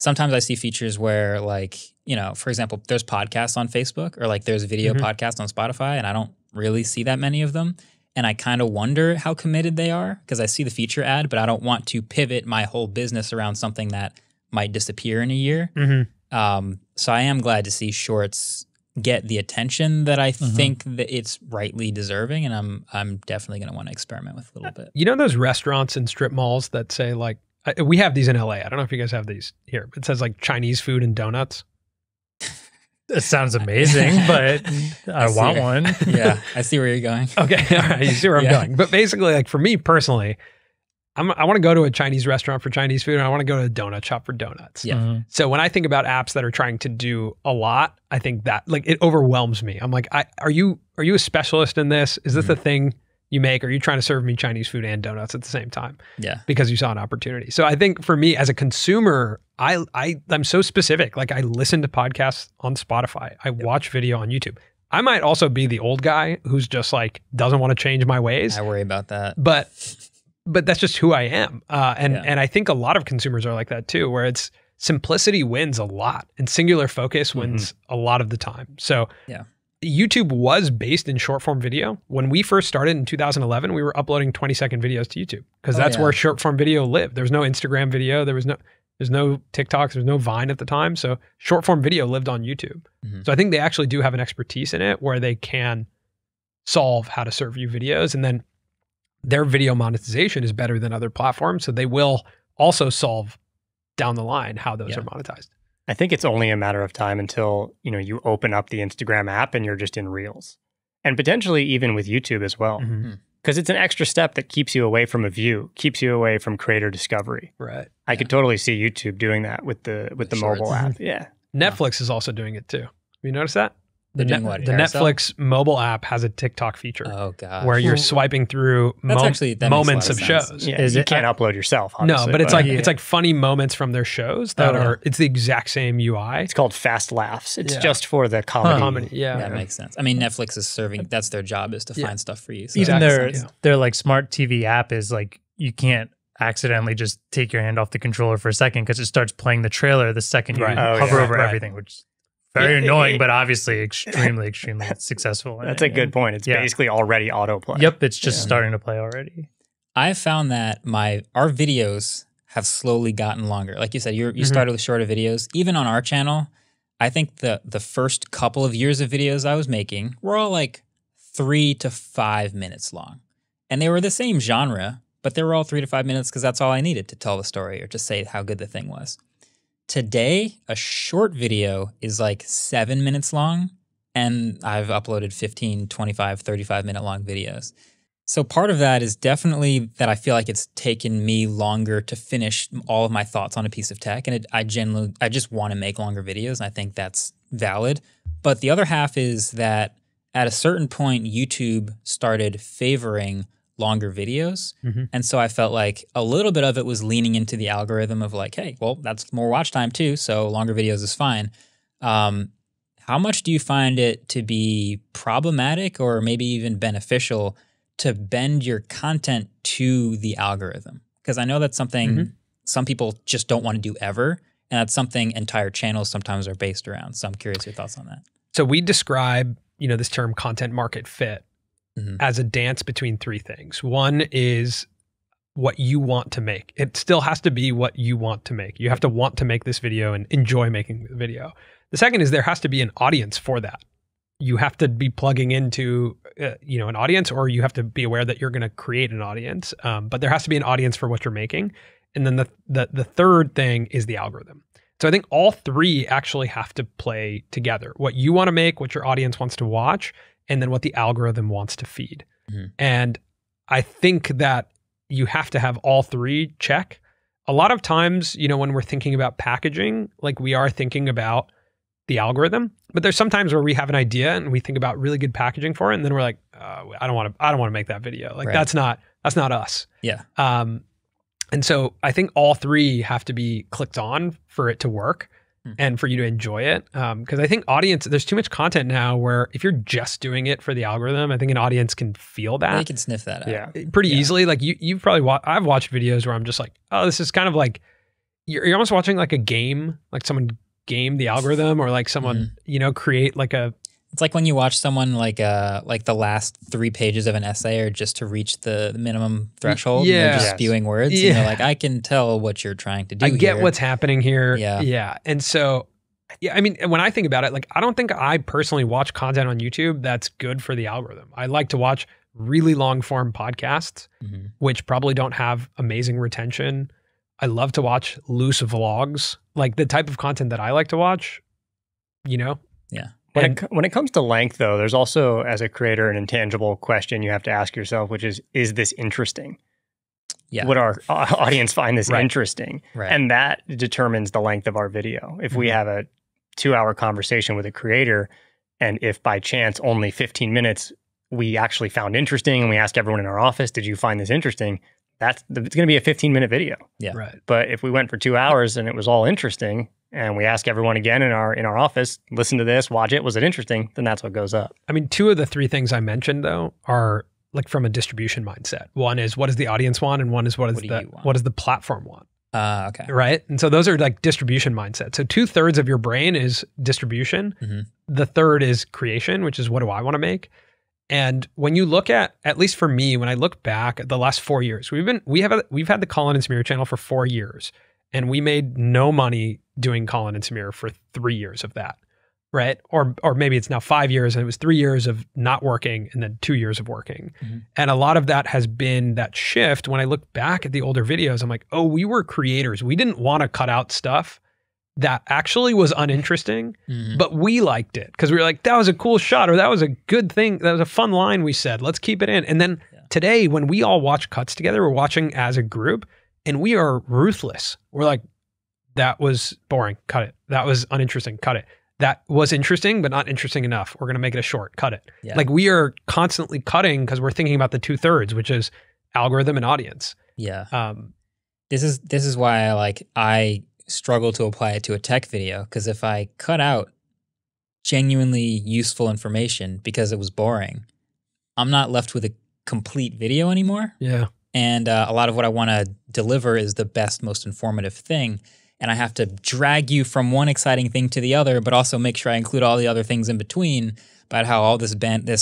Sometimes I see features where like, you know, for example, there's podcasts on Facebook or like there's video podcasts on Spotify and I don't really see that many of them. And I kind of wonder how committed they are because I see the feature ad, but I don't want to pivot my whole business around something that might disappear in a year. So I am glad to see Shorts get the attention that I think that it's rightly deserving, and I'm definitely going to want to experiment with a little bit. You know those restaurants and strip malls that say like, we have these in LA. I don't know if you guys have these here. It says like Chinese food and donuts. It sounds amazing, but I want one. Yeah, I see where you're going. Okay, all right, you see where I'm going. But basically, like for me personally, I want to go to a Chinese restaurant for Chinese food and I want to go to a donut shop for donuts. Yeah. So when I think about apps that are trying to do a lot, I think that like it overwhelms me. I'm like, are you a specialist in this? Is this the thing you make? Are you trying to serve me Chinese food and donuts at the same time? Yeah. Because you saw an opportunity. So I think for me as a consumer, I'm so specific. Like I listen to podcasts on Spotify. I watch video on YouTube. I might also be the old guy who's just like, doesn't want to change my ways. I worry about that. But that's just who I am. And I think a lot of consumers are like that too, where it's simplicity wins a lot and singular focus wins a lot of the time. So YouTube was based in short form video. When we first started in 2011, we were uploading 20-second videos to YouTube because that's where short form video lived. There was no Instagram video. There's no TikToks. There's no Vine at the time. So short form video lived on YouTube. So I think they actually do have an expertise in it where they can solve how to serve you videos. And then their video monetization is better than other platforms. So they will also solve down the line how those are monetized. I think it's only a matter of time until, you know, you open up the Instagram app and you're just in Reels. And potentially even with YouTube as well. Because it's an extra step that keeps you away from a view, keeps you away from creator discovery. Right. I could totally see YouTube doing that with the mobile app. Yeah. Netflix is also doing it too. Have you noticed that? The Netflix mobile app has a TikTok feature. Oh god! Where you're swiping through moments of shows. Yeah, you can't upload yourself. Obviously, no, but it's like it's like funny moments from their shows that are. It's the exact same UI. It's called Fast Laughs. It's just for the comedy. Yeah, that makes sense. I mean, Netflix is serving. That's their job, is to find stuff for you. So even their like smart TV app is like you can't accidentally just take your hand off the controller for a second because it starts playing the trailer the second you hover over everything, which. Very annoying, but obviously extremely successful. That's a good point. It's basically already autoplay. Yep, it's just starting to play already. I found that our videos have slowly gotten longer. Like you said, you started with shorter videos. Even on our channel, I think the first couple of years of videos I was making were all like 3 to 5 minutes long. And they were the same genre, but they were all 3 to 5 minutes because that's all I needed to tell the story or to say how good the thing was. Today, a short video is like 7 minutes long, and I've uploaded 15, 25, 35-minute long videos. So part of that is definitely that I feel like it's taken me longer to finish all of my thoughts on a piece of tech, and I just want to make longer videos, and I think that's valid. But the other half is that at a certain point, YouTube started favoring longer videos. And so I felt like a little bit of it was leaning into the algorithm of like, hey, well, that's more watch time too, so longer videos is fine. How much do you find it to be problematic or maybe even beneficial to bend your content to the algorithm? Because I know that's something some people just don't want to do ever, and that's something entire channels sometimes are based around. So I'm curious your thoughts on that. So we describe, you know, this term content market fit as a dance between three things. One is what you want to make. It still has to be what you want to make. You have to want to make this video and enjoy making the video. The second is there has to be an audience for that. You have to be plugging into you know, an audience, or you have to be aware that you're going to create an audience. But there has to be an audience for what you're making. And then the third thing is the algorithm. So I think all three actually have to play together. What you want to make, what your audience wants to watch, and then what the algorithm wants to feed. And I think that you have to have all three check. A lot of times, you know, when we're thinking about packaging, like we are thinking about the algorithm, but there's sometimes where we have an idea and we think about really good packaging for it, and then we're like, I don't want to make that video. Like that's not us. Yeah. And so I think all three have to be clicked on for it to work. And for you to enjoy it. Because I think audience, there's too much content now where if you're just doing it for the algorithm, I think an audience can feel that. They can sniff that out. Yeah, pretty easily. Like you've probably watched, I've watched videos where I'm just like, oh, this is kind of like, you're almost watching like a game, like someone game the algorithm, or like someone, you know, create like a. It's like when you watch someone like the last 3 pages of an essay or just to reach the minimum threshold. Yeah. And they're just spewing words. Yeah. You know, like I can tell what you're trying to do. I get what's happening here. Yeah. Yeah. And so, yeah, I mean, when I think about it, like I don't think I personally watch content on YouTube that's good for the algorithm. I like to watch really long form podcasts, which probably don't have amazing retention. I love to watch loose vlogs, like the type of content that I like to watch, you know? Yeah. When it comes to length, though, there's also, as a creator, an intangible question you have to ask yourself, which is this interesting? Yeah. Would our audience find this interesting? Right. And that determines the length of our video. If we have a 2-hour conversation with a creator, and if by chance only 15 minutes we actually found interesting, and we ask everyone in our office, did you find this interesting? It's going to be a 15-minute video. Yeah. Right. But if we went for 2 hours and it was all interesting, and we ask everyone again in our office, listen to this, watch it, was it interesting? Then that's what goes up. I mean, 2 of the 3 things I mentioned though are like from a distribution mindset. One is what does the audience want, and one is what does the platform want? Okay. Right? And so those are like distribution mindset. So 2/3 of your brain is distribution. The third is creation, which is what do I want to make? And when you look at least for me, when I look back at the last 4 years, we've had the Colin and Samir channel for 4 years. And we made no money doing Colin and Samir for 3 years of that, right? Or maybe it's now 5 years, and it was 3 years of not working and then 2 years of working. And a lot of that has been that shift. When I look back at the older videos, I'm like, oh, we were creators. We didn't want to cut out stuff that actually was uninteresting, but we liked it because we were like, that was a cool shot, or that was a good thing. That was a fun line we said. Let's keep it in. And then today, when we all watch cuts together, we're watching as a group, and we are ruthless. We're like, that was boring, cut it. That was uninteresting, cut it. that was interesting, but not interesting enough. We're going to make it a short, cut it. Yeah. Like we are constantly cutting because we're thinking about the 2/3, which is algorithm and audience. Yeah. This is why I struggle to apply it to a tech video, because if I cut out genuinely useful information because it was boring, I'm not left with a complete video anymore. Yeah. And a lot of what I want to deliver is the best, most informative thing. And I have to drag you from one exciting thing to the other, but also make sure I include all the other things in between about how all this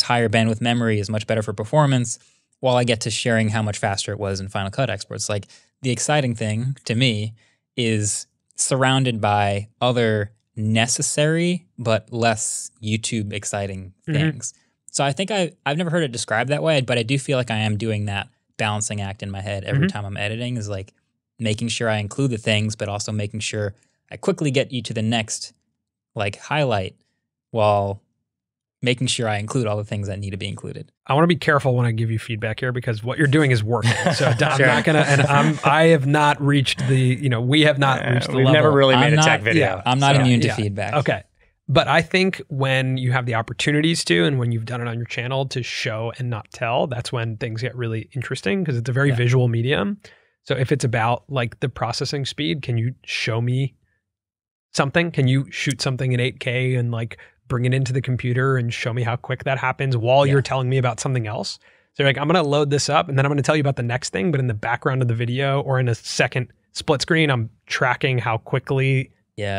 higher bandwidth memory is much better for performance, while I get to sharing how much faster it was in Final Cut exports. Like the exciting thing to me is surrounded by other necessary but less YouTube exciting things. So I think I've never heard it described that way, but I do feel like I am doing that balancing act in my head every time I'm editing, is like making sure I include the things, but also making sure I quickly get you to the next highlight while making sure I include all the things that need to be included. I want to be careful when I give you feedback here, because what you're doing is working. So I'm not gonna, and I have not reached the, we have not reached the level. We've never really made a tech video. Yeah, I'm not immune to feedback. Okay. But I think when you have the opportunities to, and when you've done it on your channel to show and not tell, that's when things get really interesting, because it's a very visual medium. So if it's about the processing speed, can you show me something? Can you shoot something in 8K and bring it into the computer and show me how quick that happens while you're telling me about something else? So you're like, I'm going to load this up and then I'm going to tell you about the next thing. But in the background of the video or in a second split screen, I'm tracking how quickly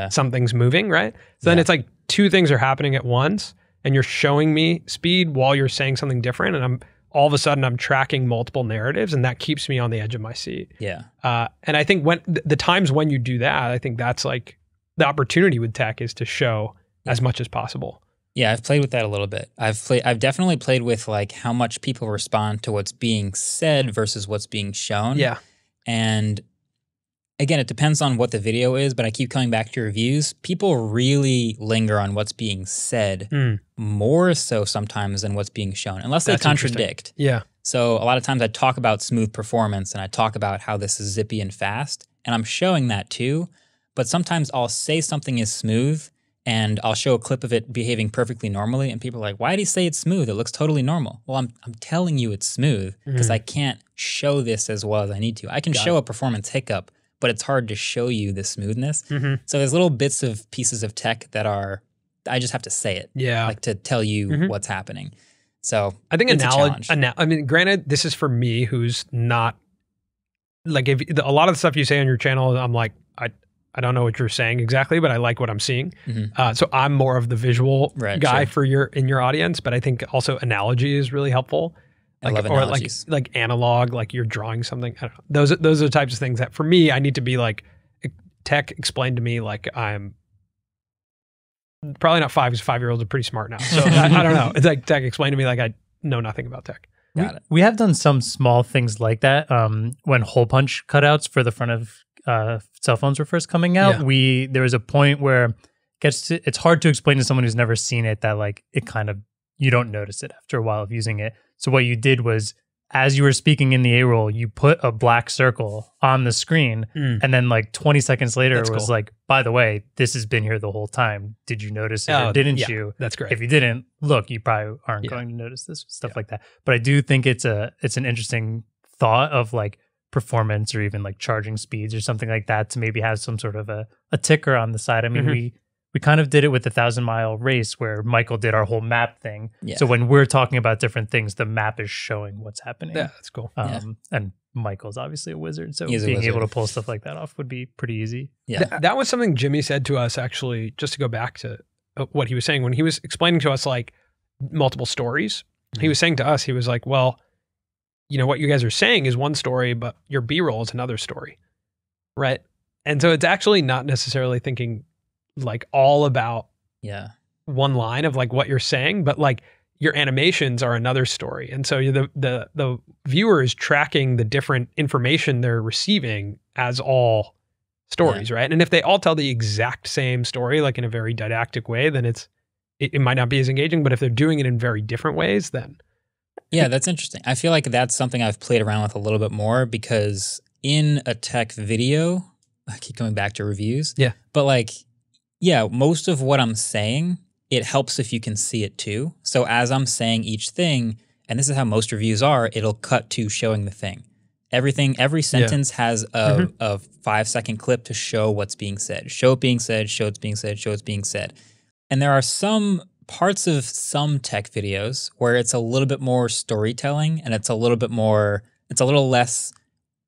something's moving, right? So then it's like two things are happening at once, and you're showing me speed while you're saying something different. And all of a sudden I'm tracking multiple narratives, and that keeps me on the edge of my seat. Yeah. And I think when the times when you do that, I think that's the opportunity with tech is to show as much as possible. Yeah, I've played with that a little bit. I've definitely played with how much people respond to what's being said versus what's being shown. Yeah. And again, it depends on what the video is, but I keep coming back to reviews. People really linger on what's being said more so sometimes than what's being shown, unless they contradict. Yeah. So a lot of times I talk about smooth performance and I talk about how this is zippy and fast, and I'm showing that too. But sometimes I'll say something is smooth and I'll show a clip of it behaving perfectly normally, and people are like, why did he say it's smooth? It looks totally normal. Well, I'm telling you it's smooth because I can't show this as well as I need to. I can show a performance hiccup, but it's hard to show you the smoothness. So there's little bits of pieces of tech that are, I just have to say it. Yeah. To tell you what's happening. So I think it's a challenge. I mean, granted, this is for me who's not, if a lot of the stuff you say on your channel, I'm like, I don't know what you're saying exactly, but I like what I'm seeing. So I'm more of the visual guy for your audience, but I think also analogy is really helpful. I love analogies. Or like analog, you're drawing something. I don't know. Those are the types of things that for me, I need to be tech explained to me I'm probably not five, because five-year-olds are pretty smart now. So I don't know. It's tech explained to me I know nothing about tech. Got it. We have done some small things like that. When hole punch cutouts for the front of cell phones were first coming out, there was a point where it's hard to explain to someone who's never seen it that it kind of, you don't notice it after a while of using it. So what you did was, as you were speaking in the A-roll, you put a black circle on the screen, and then 20 seconds later it was by the way, this has been here the whole time. Did you notice it or didn't you? That's great. If you didn't, look, you probably aren't going to notice this stuff like that. But I do think it's an interesting thought of performance or even charging speeds or something like that to maybe have some sort of a ticker on the side. I mean, we kind of did it with the 1,000-mile race where Michael did our whole map thing. Yeah. So when we're talking about different things, the map is showing what's happening. Yeah, that's cool. And Michael's obviously a wizard, so being able to pull stuff like that off would be pretty easy. Yeah, that was something Jimmy said to us, actually, just to go back to what he was saying. When he was explaining to us multiple stories, he was saying to us, he was like, well, what you guys are saying is one story, but your B-roll is another story, right? And so it's actually not necessarily thinking all about one line of what you're saying, but your animations are another story, and so the viewer is tracking the different information they're receiving as all stories, right? And if they all tell the exact same story in a very didactic way, then it might not be as engaging. But if they're doing it in very different ways, then that's interesting. I feel that's something I've played around with a little bit more, because in a tech video, I keep going back to reviews, but Yeah, most of what I'm saying, it helps if you can see it too. So as I'm saying each thing, and this is how most reviews are, it'll cut to showing the thing. Everything, every sentence has a 5-second clip to show what's being said. Show it being said, show it's being said, show it's being said. And there are some parts of some tech videos where it's a little bit more storytelling and it's a little bit more, it's a little less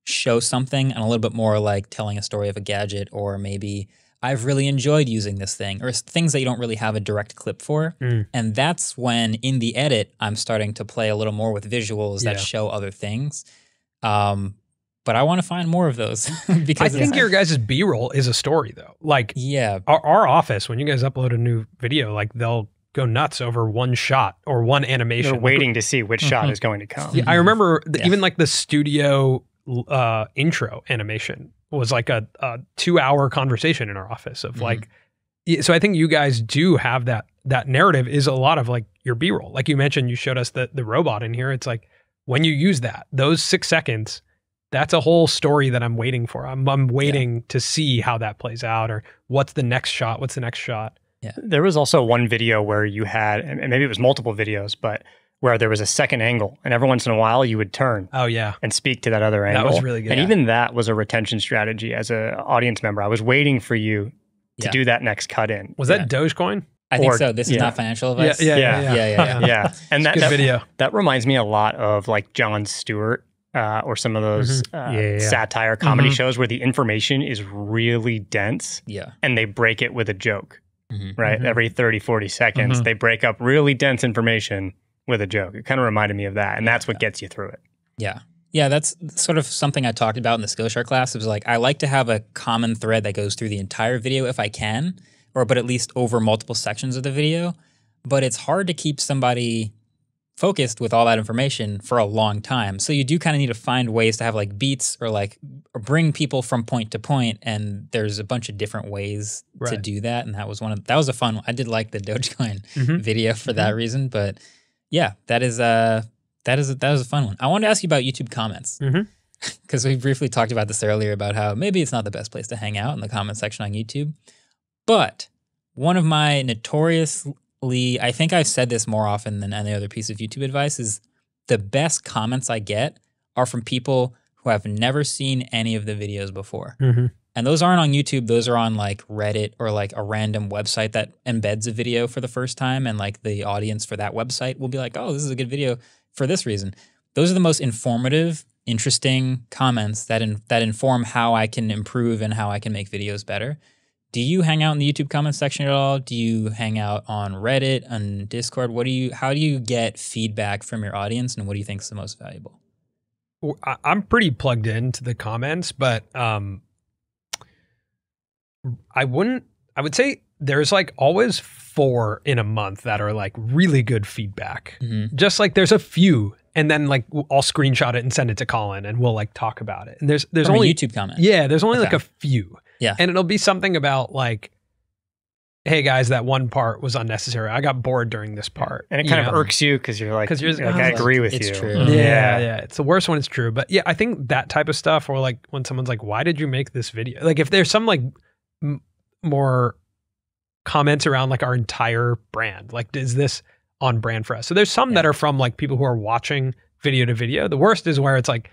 show something and a little bit more like telling a story of a gadget, or maybe I've really enjoyed using this thing, or things that you don't really have a direct clip for. Mm. And that's when in the edit, I'm starting to play a little more with visuals that show other things. But I want to find more of those. Because I think your guys' B-roll is a story though. Like our office, when you guys upload a new video, like they'll go nuts over one shot or one animation. They're waiting to see which shot is going to come. Yeah, I remember even like the studio intro animation was like a 2-hour conversation in our office of like, so I think you guys do have that narrative is a lot of like your B-roll. Like you mentioned, you showed us the robot in here. It's like, when you use that, those 6 seconds, that's a whole story that I'm waiting for. I'm waiting to see how that plays out, or what's the next shot? What's the next shot? Yeah. There was also one video where you had, and maybe it was multiple videos, but where there was a second angle, and every once in a while you would turn and speak to that other angle. That was really good. And even that was a retention strategy as an audience member. I was waiting for you to do that next cut in. Was that Dogecoin? I think so. This is not financial advice. Yeah. And that video that reminds me a lot of like Jon Stewart or some of those satire comedy shows where the information is really dense. Yeah. And they break it with a joke, right? Every 30, 40 seconds, they break up really dense information with a joke. It kind of reminded me of that, and that's what gets you through it. Yeah. Yeah, that's sort of something I talked about in the Skillshare class. It was like, I like to have a common thread that goes through the entire video if I can, but at least over multiple sections of the video. But it's hard to keep somebody focused with all that information for a long time. So you do kind of need to find ways to have like beats or like bring people from point to point. And there's a bunch of different ways to do that. And that was one of, that was a fun one. I did like the Dogecoin video for that reason, but yeah, that is a fun one. I wanted to ask you about YouTube comments. Because we briefly talked about this earlier about how maybe it's not the best place to hang out in the comment section on YouTube. But one of my notoriously, I think I've said this more often than any other piece of YouTube advice, is the best comments I get are from people who have never seen any of the videos before. And those aren't on YouTube, those are on like Reddit or like a random website that embeds a video for the first time, and like the audience for that website will be like, oh, this is a good video for this reason. Those are the most informative, interesting comments that inform how I can improve and how I can make videos better. Do you hang out in the YouTube comments section at all? Do you hang out on Reddit, on Discord? What do you? How do you get feedback from your audience, and what do you think is the most valuable? Well, I'm pretty plugged into the comments, but I would say there's like always 4 in a month that are like really good feedback. Just like there's a few, and then like I'll screenshot it and send it to Colin, and we'll like talk about it. And there's from only a YouTube comment. Yeah, there's only like a few. Yeah. And it'll be something about like, hey guys, that one part was unnecessary. I got bored during this part. And it kind of irks you because you're like, I agree with you. It's true. Yeah. It's the worst when it's true. But yeah, I think that type of stuff, or like when someone's like, why did you make this video? Like if there's some like more comments around like our entire brand, like is this on brand for us? So there's some that are from like people who are watching video to video. The worst is where it's like,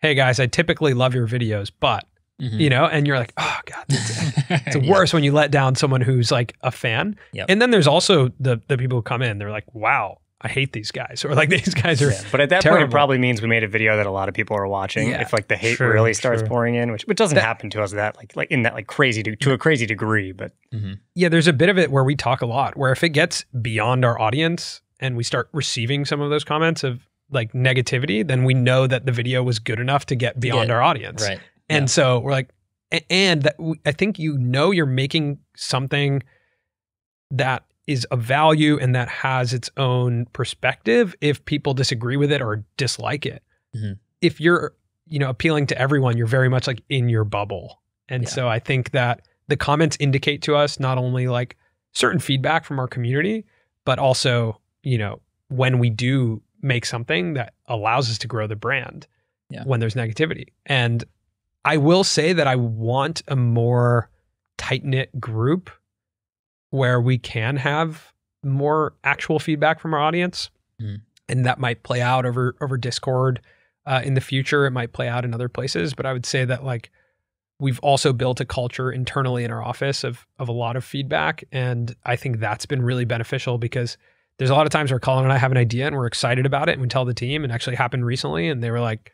hey guys, I typically love your videos, but you know, and you're like, oh God, it's worse when you let down someone who's like a fan. And then there's also the people who come in, they're like, wow, I hate these guys. Or like, these guys are But at that point, it probably means we made a video that a lot of people are watching. If like the hate really starts pouring in, which doesn't happen to us that like in that like crazy, to a crazy degree, but. Yeah, there's a bit of it where we talk a lot, where if it gets beyond our audience and we start receiving some of those comments of like negativity, then we know that the video was good enough to get beyond our audience. And so we're like, and that I think, you know, you're making something that is of value and that has its own perspective if people disagree with it or dislike it. If you're, you know, appealing to everyone, you're very much like in your bubble. And so I think that the comments indicate to us not only like certain feedback from our community, but also, you know, when we do make something that allows us to grow the brand when there's negativity. And I will say that I want a more tight-knit group where we can have more actual feedback from our audience. Mm-hmm. And that might play out over Discord in the future. It might play out in other places. But I would say that like we've also built a culture internally in our office of a lot of feedback. And I think that's been really beneficial because there's a lot of times where Colin and I have an idea and we're excited about it and we tell the team, and actually happened recently. And they were like,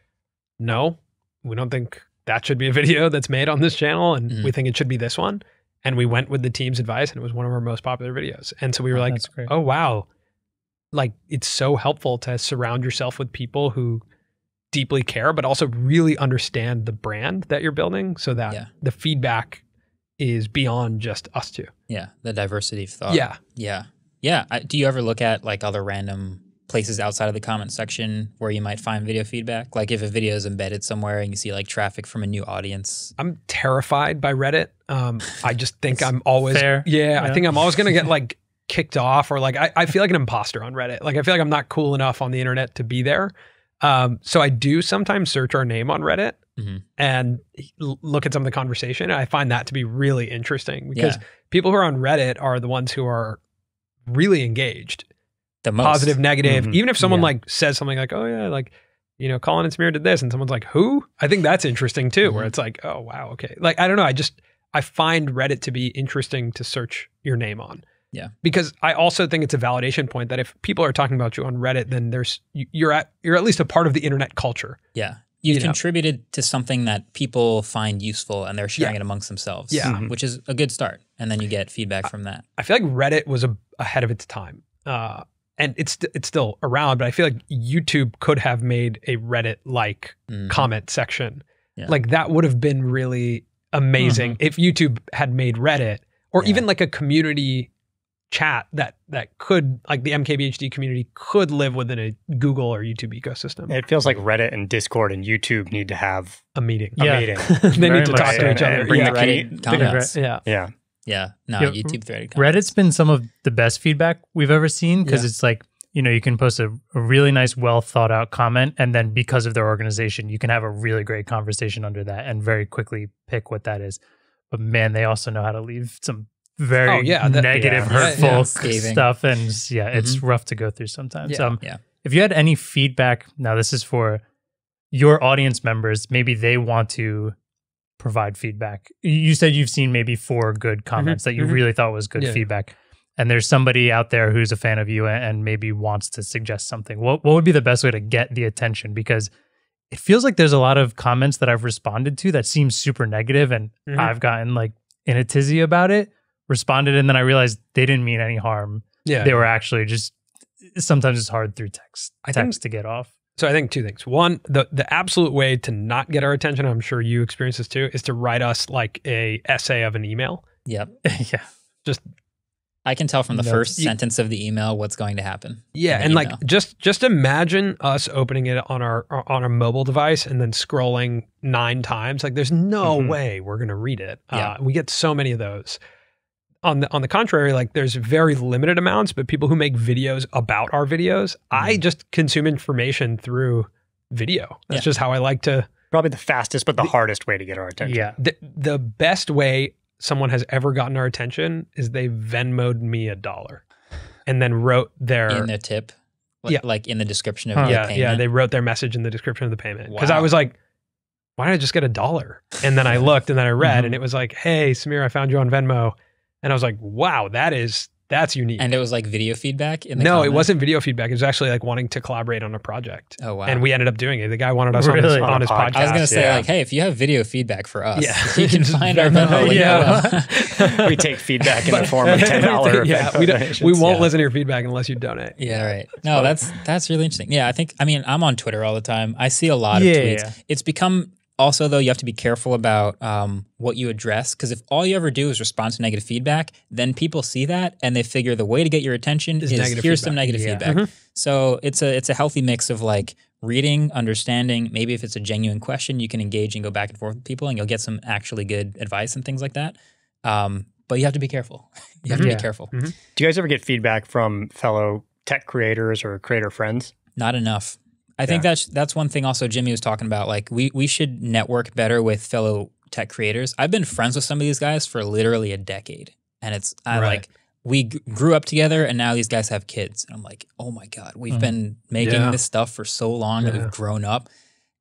no, we don't think that should be a video that's made on this channel. And we think it should be this one. And we went with the team's advice and it was one of our most popular videos. And so we were like, oh, wow. Like it's so helpful to surround yourself with people who deeply care, but also really understand the brand that you're building so that the feedback is beyond just us two. Yeah. The diversity of thought. Yeah. Yeah. Yeah. Do you ever look at like other random places outside of the comment section where you might find video feedback? Like if a video is embedded somewhere and you see like traffic from a new audience. I'm terrified by Reddit. I just think I'm always, I think I'm always going to get like kicked off, or like, I feel like an imposter on Reddit. Like I feel like I'm not cool enough on the internet to be there. So I do sometimes search our name on Reddit and look at some of the conversation. And I find that to be really interesting because people who are on Reddit are the ones who are really engaged. The most. Positive, negative. Even if someone like says something like, oh yeah, like, you know, Colin and Samir did this, and someone's like, who? I think that's interesting too, where it's like, oh wow, okay. Like, I don't know. I find Reddit to be interesting to search your name on. Yeah. Because I also think it's a validation point that if people are talking about you on Reddit, then there's, you're at least a part of the internet culture. Yeah. You've contributed to something that people find useful and they're sharing it amongst themselves, which is a good start. And then you get feedback from that. I feel like Reddit was ahead of its time. And it's still around, but I feel like YouTube could have made a Reddit-like comment section. Yeah. Like that would have been really amazing if YouTube had made Reddit, or even like a community chat that could, like the MKB HD community could live within a Google or YouTube ecosystem. It feels like Reddit and Discord and YouTube need to have a meeting. They need to talk to each other. Bring the comments. No, YouTube threaded comments. Reddit's been some of the best feedback we've ever seen because it's like, you know, you can post a really nice, well thought out comment, and then because of their organization, you can have a really great conversation under that and very quickly pick what that is. But man, they also know how to leave some very negative, hurtful stuff. And it's rough to go through sometimes. If you had any feedback, now this is for your audience members, maybe they want to provide feedback. You said you've seen maybe 4 good comments that you really thought was good feedback. And there's somebody out there who's a fan of you and maybe wants to suggest something. What would be the best way to get the attention? Because it feels like there's a lot of comments that I've responded to that seem super negative, and I've gotten like in a tizzy about it. Responded, and then I realized they didn't mean any harm. Yeah, they were actually just, sometimes it's hard through text to get off. So I think 2 things. One, the absolute way to not get our attention, I'm sure you experience this too, is to write us like a essay of an email. Yep. Just I can tell from the first sentence of the email what's going to happen. Yeah, and like just imagine us opening it on our mobile device and then scrolling 9 times. Like there's no way we're gonna read it. We get so many of those. On the contrary, like there's very limited amounts, but people who make videos about our videos, I just consume information through video. That's just how I like to. Probably the fastest, but the hardest way to get our attention. Yeah. The best way someone has ever gotten our attention is they Venmo'd me $1 and then wrote their. In their tip? Like in the description of the payment? Yeah, they wrote their message in the description of the payment. Because I was like, why did I just get $1? And then I looked and then I read and it was like, hey, Samir, I found you on Venmo. And I was like, wow, that's unique. And it was like video feedback? It wasn't video feedback. It was actually like wanting to collaborate on a project. Oh, wow. And we ended up doing it. The guy wanted us on his podcast. I was going to say, like, hey, if you have video feedback for us, you can find our Venmo. We take feedback in the form of $10. We won't listen to your feedback unless you donate. Yeah, right. No, that's really interesting. Yeah, I think, I mean, I'm on Twitter all the time. I see a lot of tweets. Yeah. It's become... Also, though, you have to be careful about what you address, because if all you ever do is respond to negative feedback, then people see that and they figure the way to get your attention is here's some negative feedback. So it's a healthy mix of like reading, understanding. Maybe if it's a genuine question, you can engage and go back and forth with people, and you'll get some actually good advice and things like that. But you have to be careful. You have to be careful. Do you guys ever get feedback from fellow tech creators or creator friends? Not enough. I think that's one thing also Jimmy was talking about. Like we should network better with fellow tech creators. I've been friends with some of these guys for literally a decade. And it's we grew up together and now these guys have kids. And I'm like, oh my God, we've been making this stuff for so long that we've grown up.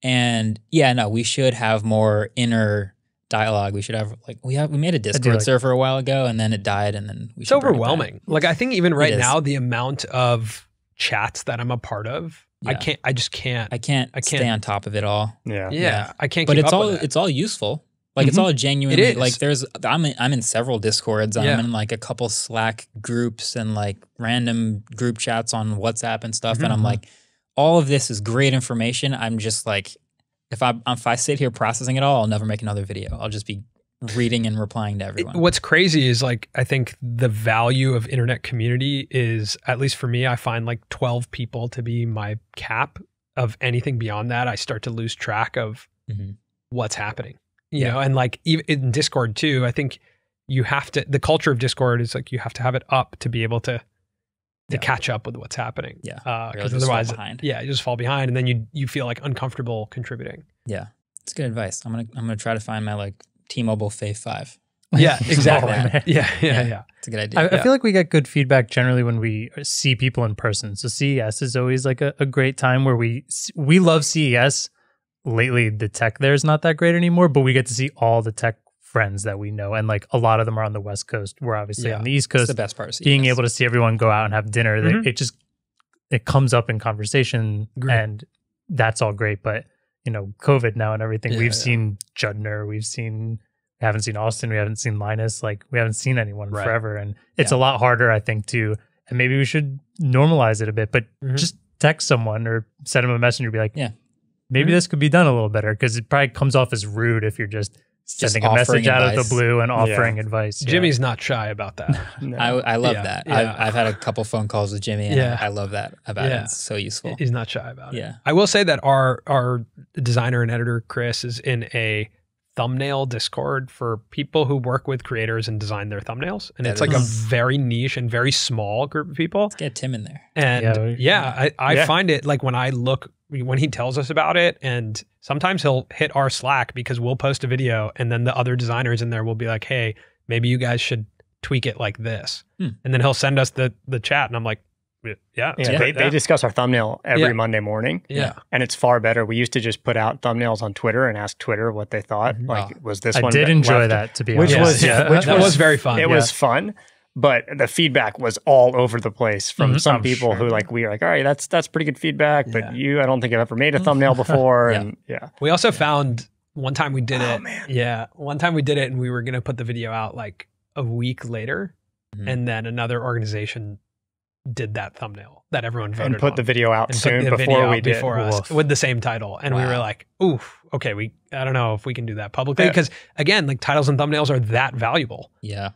And yeah, no, we should have more inner dialogue. We should have, like, we made a Discord server a while ago and then it died and then we should. It's overwhelming. Like, I think even right now, the amount of chats that I'm a part of, I can't stay on top of it all. I can't keep up with it. But it's all useful. Like it's all genuine. Like there's, I'm in several Discords. I'm in like a couple Slack groups and like random group chats on WhatsApp and stuff. And I'm like, all of this is great information. I'm just like, if I sit here processing it all, I'll never make another video. I'll just be reading and replying to everyone. What's crazy is, like, I think the value of internet community is, at least for me, I find like 12 people to be my cap. Of anything beyond that, I start to lose track of what's happening. You know, and like even in Discord too, I think you have to, the culture of Discord is like you have to have it up to be able to catch up with what's happening. Yeah. Because otherwise, you just fall behind and then you feel like uncomfortable contributing. Yeah. That's good advice. I'm gonna try to find my like T-Mobile Fave 5. Yeah, exactly. Yeah. It's a good idea. I feel like we get good feedback generally when we see people in person. So CES is always like a great time where we love CES. Lately, the tech there is not that great anymore, but we get to see all the tech friends that we know. And like a lot of them are on the West Coast. We're obviously on the East Coast. It's the best part of CES. Being able to see everyone go out and have dinner, it comes up in conversation and that's all great. But, you know, COVID now and everything, we've seen Judner, we haven't seen Austin, we haven't seen Linus, like we haven't seen anyone forever. And it's a lot harder, I think, and maybe we should normalize it a bit, but just text someone or send them a message and be like, maybe this could be done a little better, because it probably comes off as rude if you're just sending a message out of the blue and offering advice. Jimmy's not shy about that. No. I love that. Yeah. I've had a couple phone calls with Jimmy and I love that about it. It's so useful. He's not shy about it. I will say that our designer and editor, Chris, is in a thumbnail Discord for people who work with creators and design their thumbnails. And it's like a very niche and very small group of people. Let's get Tim in there. And I find it, like, when he tells us about it, and sometimes he'll hit our Slack because we'll post a video and then the other designers in there will be like, hey, maybe you guys should tweak it like this. And then he'll send us the chat and I'm like, they discuss our thumbnail every Monday morning. And it's far better. We used to just put out thumbnails on Twitter and ask Twitter what they thought. Like, was this one? I did enjoy that, to be honest. Which was very fun. It was fun. But the feedback was all over the place from some people who, like, we are like, all right, that's pretty good feedback, but I don't think I've ever made a thumbnail before. And we also found one time we did it. Man. Yeah. One time we did it and we were going to put the video out like a week later. And then another organization did that thumbnail that everyone voted and put on. The video out and soon before we did. Before us with the same title. And we were like, oof, okay, I don't know if we can do that publicly. Because again, like, titles and thumbnails are that valuable. Yeah.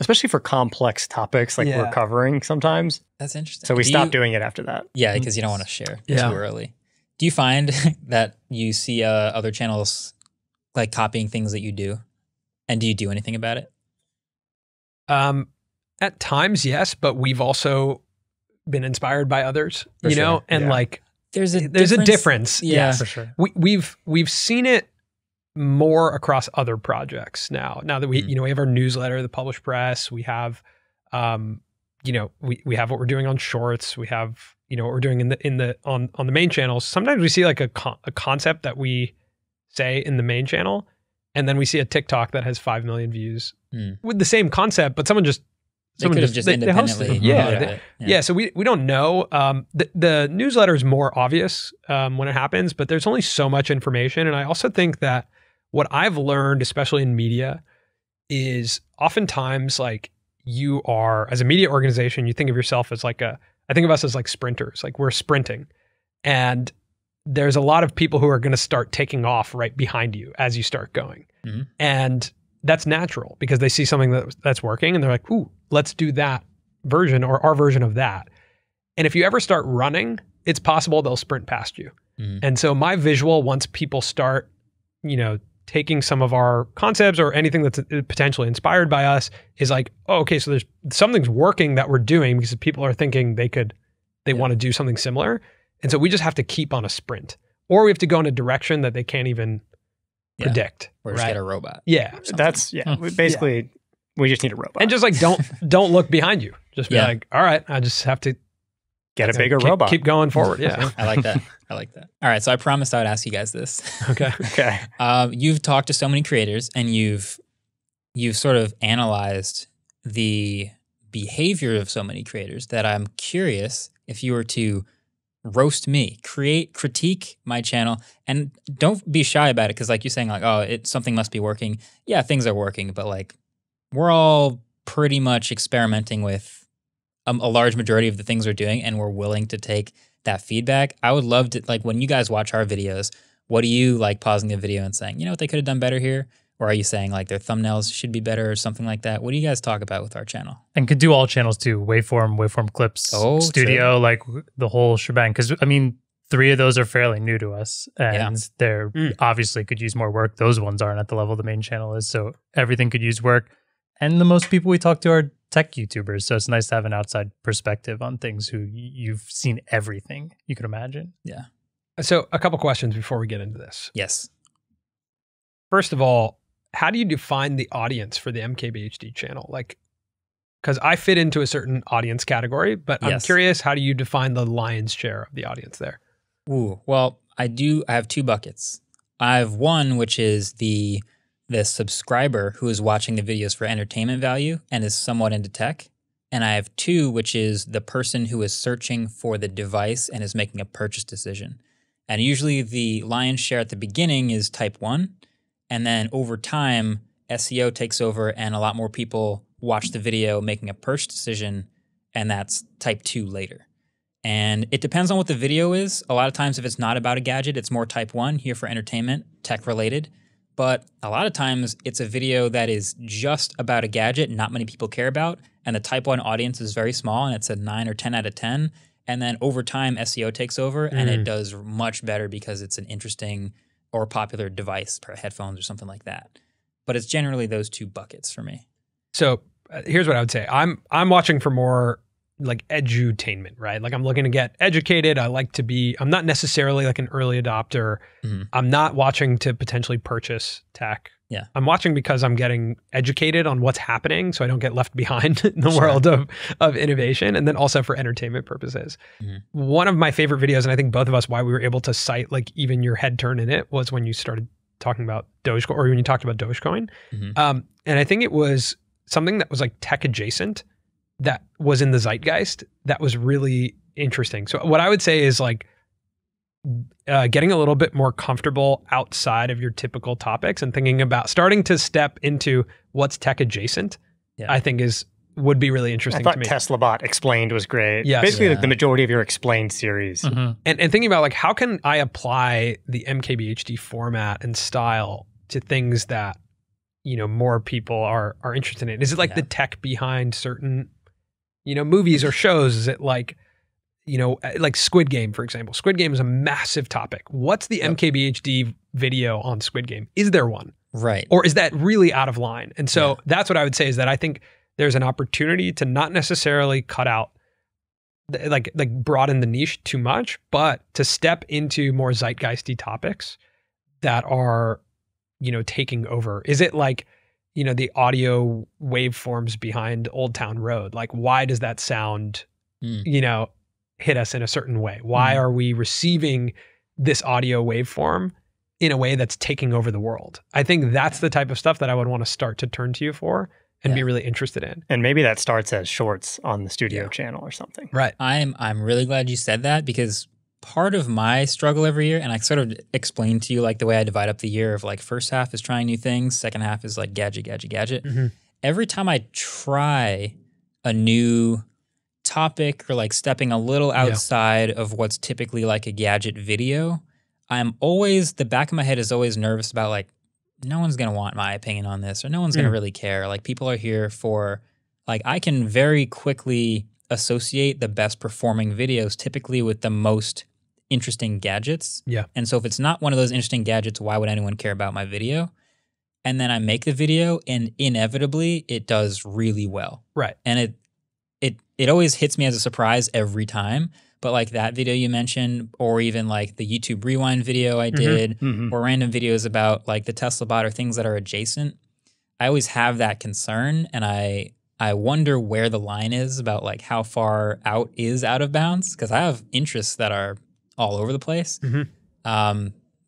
Especially for complex topics like we're covering sometimes. That's interesting. So we stopped doing it after that. Yeah, because you don't want to share too early. Do you find that you see other channels like copying things that you do? And do you do anything about it? At times, yes, but we've also been inspired by others, you know? And like, there's a difference. Yeah, for sure. We've seen it more across other projects now that we, we have our newsletter, the published press, we have, we have what we're doing on shorts. We have, what we're doing on the main channels. Sometimes we see like a concept that we say in the main channel, and then we see a TikTok that has 5 million views with the same concept, but someone just independently. So we don't know. The newsletter is more obvious when it happens, but there's only so much information. And I also think that what I've learned, especially in media, is oftentimes, like, you are, as a media organization, you think of yourself as like I think of us as like sprinters, like we're sprinting. And there's a lot of people who are going to start taking off right behind you as you start going. And that's natural, because they see something that's working and they're like, ooh, let's do that version or our version of that. And if you ever start running, it's possible they'll sprint past you. And so my visual, once people start, taking some of our concepts or anything that's potentially inspired by us, is like, oh, okay, so there's something's working that we're doing, because people are thinking they want to do something similar. And so we just have to keep on a sprint, or we have to go in a direction that they can't even predict. Or just get a robot. Yeah. That's, we basically We just need a robot. And just like don't look behind you. Just be like, all right, I just have to get a bigger robot. Keep going forward. Yeah. I like that. I like that. All right. So I promised I would ask you guys this. Okay. Okay. You've talked to so many creators and you've sort of analyzed the behavior of so many creators that I'm curious if you were to roast me, critique my channel, and don't be shy about it, because like you're saying, like, oh, something must be working. Yeah, things are working, but like we're all pretty much experimenting with a large majority of the things we're doing, and we're willing to take that feedback. I would love to, like, when you guys watch our videos, what do you like pausing the video and saying, you know what, they could have done better here? Or are you saying like their thumbnails should be better or something like that? What do you guys talk about with our channel? And could do all channels too, waveform clips, studio, too. Like the whole shebang. Because I mean, 3 of those are fairly new to us and they're obviously could use more work. Those ones aren't at the level the main channel is. So everything could use work. And the most people we talk to are tech YouTubers. So it's nice to have an outside perspective on things who you've seen everything you could imagine. Yeah. So a couple questions before we get into this. Yes. First of all, how do you define the audience for the MKB HD channel? Like, because I fit into a certain audience category, but I'm curious, how do you define the lion's share of the audience there? Ooh, well, I have 2 buckets. I have one, which is the subscriber who is watching the videos for entertainment value and is somewhat into tech. And I have 2, which is the person who is searching for the device and is making a purchase decision. And usually the lion's share at the beginning is type 1. And then over time, SEO takes over and a lot more people watch the video making a purchase decision, and that's type 2 later. And it depends on what the video is. A lot of times if it's not about a gadget, it's more type 1, here for entertainment, tech related. But a lot of times it's a video that is just about a gadget not many people care about, and the type 1 audience is very small, and it's a 9 or 10 out of 10. And then over time, SEO takes over and it does much better because it's an interesting or popular device, per headphones or something like that. But it's generally those 2 buckets for me. So here's what I would say. I'm watching for more like edutainment, right? Like I'm looking to get educated. I like to be, I'm not necessarily like an early adopter. I'm not watching to potentially purchase tech. Yeah. I'm watching because I'm getting educated on what's happening so I don't get left behind in the world of innovation, and then also for entertainment purposes. One of my favorite videos, and I think both of us, why we were able to cite like even your head turn in it, was when you started talking about Dogecoin, or when you talked about Dogecoin. And I think it was something that was like tech adjacent that was in the zeitgeist that was really interesting. So what I would say is like, getting a little bit more comfortable outside of your typical topics and thinking about starting to step into what's tech adjacent, I think would be really interesting to me. I thought Tesla Bot Explained was great. Basically like the majority of your Explained series. And thinking about like, how can I apply the MKBHD format and style to things that, you know, more people are interested in? Is it like the tech behind certain, you know, movies or shows? Is it like, you know, like Squid Game, for example. Squid Game is a massive topic. What's the MKBHD video on Squid Game? Is there one? Right. Or is that really out of line? And so that's what I would say, is that I think there's an opportunity to not necessarily cut out, like broaden the niche too much, but to step into more zeitgeisty topics that are, you know, taking over. Is it like, you know, the audio waveforms behind Old Town Road? Like, why does that sound, you know, hit us in a certain way? Why are we receiving this audio waveform in a way that's taking over the world? I think that's the type of stuff that I would want to start to turn to you for and be really interested in. And maybe that starts as shorts on the studio channel or something. Right. I'm really glad you said that, because part of my struggle every year, and I sort of explained to you like the way I divide up the year of like first half is trying new things, second half is like gadget, gadget, gadget. Every time I try a new topic or like stepping a little outside of what's typically like a gadget video, I'm always, the back of my head is always nervous about like, no one's going to want my opinion on this, or no one's going to really care. Like, people are here for, like, I can very quickly associate the best performing videos typically with the most interesting gadgets. Yeah. And so if it's not one of those interesting gadgets, why would anyone care about my video? And then I make the video and inevitably it does really well. Right. And it always hits me as a surprise every time, but like that video you mentioned, or even like the YouTube Rewind video I did, or random videos about like the Tesla Bot or things that are adjacent, I always have that concern, and I wonder where the line is about like how far out is out of bounds, because I have interests that are all over the place. Mm-hmm.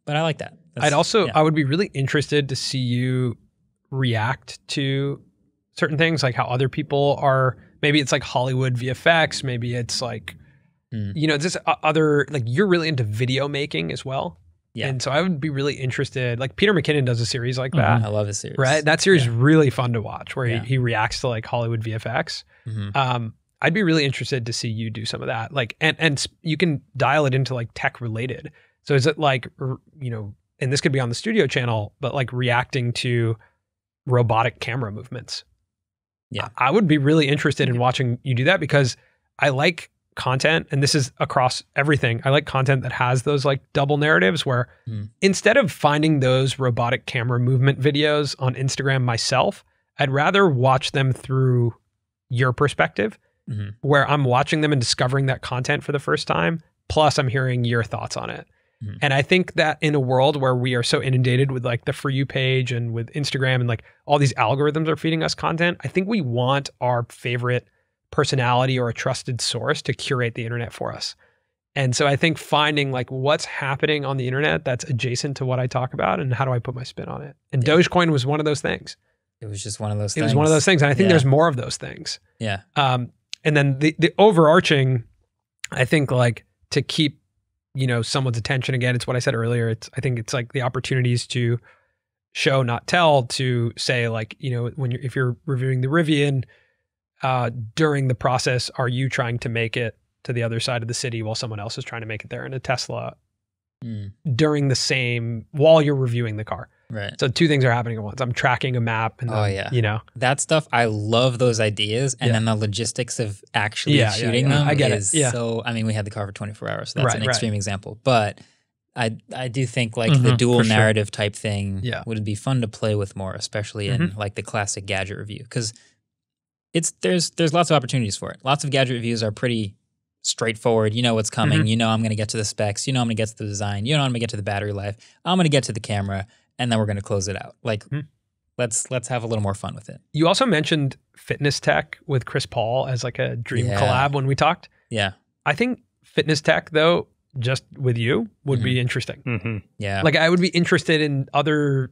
But I like that. I would be really interested to see you react to certain things, like how other people are, maybe it's like Hollywood VFX, maybe it's like, you know, just other, like you're really into video making as well. Yeah. And so I would be really interested. Like Peter McKinnon does a series like that. Mm-hmm. I love his series. Right? That series is really fun to watch, where he reacts to like Hollywood VFX. Mm-hmm. I'd be really interested to see you do some of that. Like, and you can dial it into like tech related. So is it like, you know, and this could be on the studio channel, but like reacting to robotic camera movements. Yeah. I would be really interested in watching you do that, because I like content, and this is across everything, I like content that has those like double narratives where instead of finding those robotic camera movement videos on Instagram myself, I'd rather watch them through your perspective, where I'm watching them and discovering that content for the first time, plus I'm hearing your thoughts on it. And I think that in a world where we are so inundated with like the For You page and with Instagram and like all these algorithms are feeding us content, I think we want our favorite personality or a trusted source to curate the internet for us. And so I think finding like what's happening on the internet that's adjacent to what I talk about, and how do I put my spin on it? And Dogecoin was one of those things. It was just one of those things. It was one of those things. And I think there's more of those things. Yeah. And then the overarching, I think, like to keep, you know, someone's attention, again, it's what I said earlier. I think it's like the opportunities to show, not tell, to say like, you know, when you're, if you're reviewing the Rivian, during the process, are you trying to make it to the other side of the city while someone else is trying to make it there in a Tesla during the same, while you're reviewing the car? Right. So two things are happening at once. I'm tracking a map, and then, you know, that stuff. I love those ideas. And then the logistics of actually shooting them. I get it. Yeah. So, I mean, we had the car for 24 hours. So that's an extreme example, but I do think like the dual narrative type thing would be fun to play with more, especially in like the classic gadget review. 'Cause there's lots of opportunities for it. Lots of gadget reviews are pretty straightforward. You know what's coming. You know I'm going to get to the specs. You know I'm going to get to the design. You know I'm going to get to the battery life. I'm going to get to the camera, and then we're going to close it out. Like, let's have a little more fun with it. You also mentioned fitness tech with Chris Paul as like a dream collab when we talked. Yeah, I think fitness tech though, just with you, would be interesting. Yeah, like I would be interested in other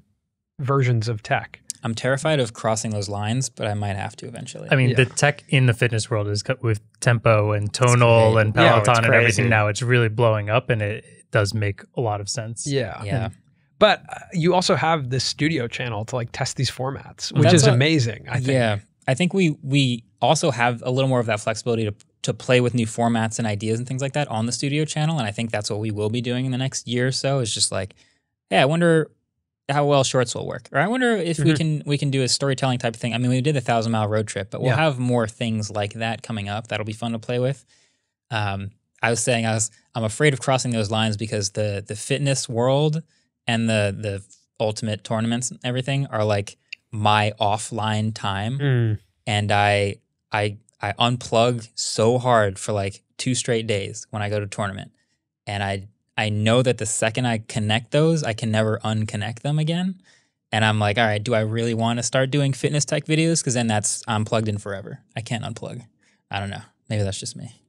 versions of tech. I'm terrified of crossing those lines, but I might have to eventually. I mean, the tech in the fitness world is with Tempo and Tonal and Peloton and everything now. It's really blowing up, and it does make a lot of sense. Yeah. Yeah. But you also have this studio channel to like test these formats, which is amazing, I think. Yeah. I think we also have a little more of that flexibility to play with new formats and ideas and things like that on the studio channel. And I think that's what we will be doing in the next year or so, is just like, hey, I wonder how well shorts will work, or I wonder if we can do a storytelling type of thing. I mean, we did the 1,000-mile road trip, but we'll have more things like that coming up. That'll be fun to play with. I was saying I'm afraid of crossing those lines, because the fitness world and the ultimate tournaments and everything are like my offline time, and I unplug so hard for like 2 straight days when I go to a tournament, and I know that the second I connect those, I can never unconnect them again. And I'm like, all right, do I really want to start doing fitness tech videos? 'Cause then that's, I'm plugged in forever. I can't unplug. I don't know. Maybe that's just me.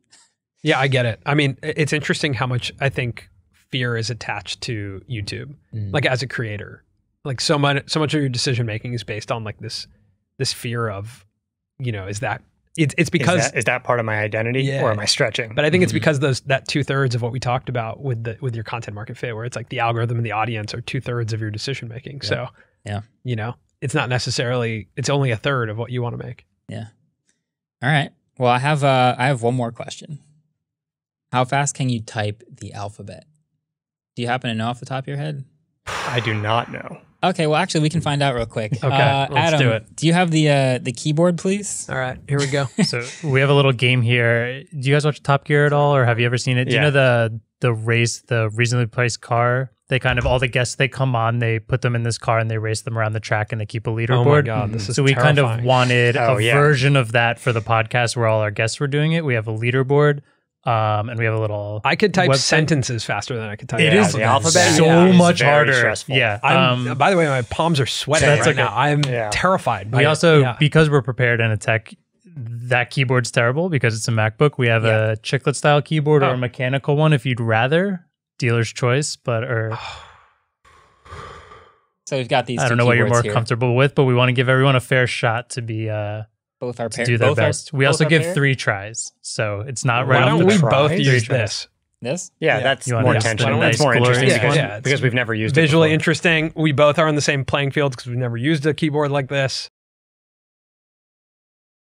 Yeah, I get it. I mean, it's interesting how much I think fear is attached to YouTube. Like as a creator, like so much of your decision-making is based on like this fear of, you know, it's because is that part of my identity or am I stretching? But I think it's because that 2/3 of what we talked about with your content market fit, where it's like the algorithm and the audience are 2/3 of your decision making. Yeah. So you know, it's not necessarily, it's only 1/3 of what you want to make. Yeah. All right. Well, I have one more question. How fast can you type the alphabet? Do you happen to know off the top of your head? I do not know. Okay, well, actually, we can find out real quick. Okay, let's do it. Do you have the keyboard, please? All right, here we go. So we have a little game here. Do you guys watch Top Gear at all, or have you ever seen it? Do you know the race, the reasonably priced car? They kind of, all the guests, they come on, they put them in this car, and they race them around the track, and they keep a leaderboard. Oh my God, this is terrifying. So we kind of wanted a version of that for the podcast, where all our guests were doing it. We have a leaderboard. And we have a little. I could type sentences faster than I could type. It is the alphabet so much harder. Stressful. Yeah. By the way, my palms are sweating right now. I'm terrified. We also, because we're prepared in a tech, that keyboard's terrible because it's a MacBook. We have a chiclet style keyboard or a mechanical one if you'd rather. Dealer's choice, but so we've got these. I don't know what you're more comfortable with, but we want to give everyone a fair shot to be. Both our parents do their best. We also give 3 tries, so it's not right off the bat. Why don't we both use this? This? Yeah, that's more tension. That's more interesting because we've never used it. Visually interesting. We both are on the same playing field because we've never used a keyboard like this.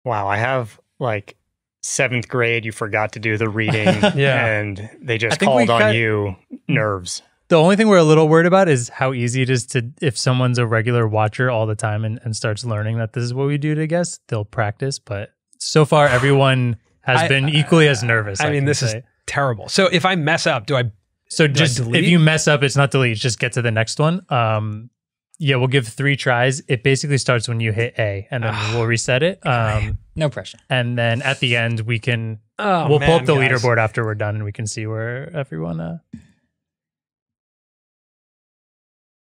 Wow, I have like 7th grade. You forgot to do the reading, and they just called on you. Nerves. The only thing we're a little worried about is how easy it is to, if someone's a regular watcher all the time and starts learning that this is what we do to guess, they'll practice. But so far, everyone has been equally as nervous. I mean, this is terrible. So if I mess up, do I? So just if you mess up, it's not delete. It's just get to the next one. Yeah, we'll give 3 tries. It basically starts when you hit A, and then we'll reset it. No pressure. And then at the end, we can we'll pull up the leaderboard after we're done, and we can see where everyone.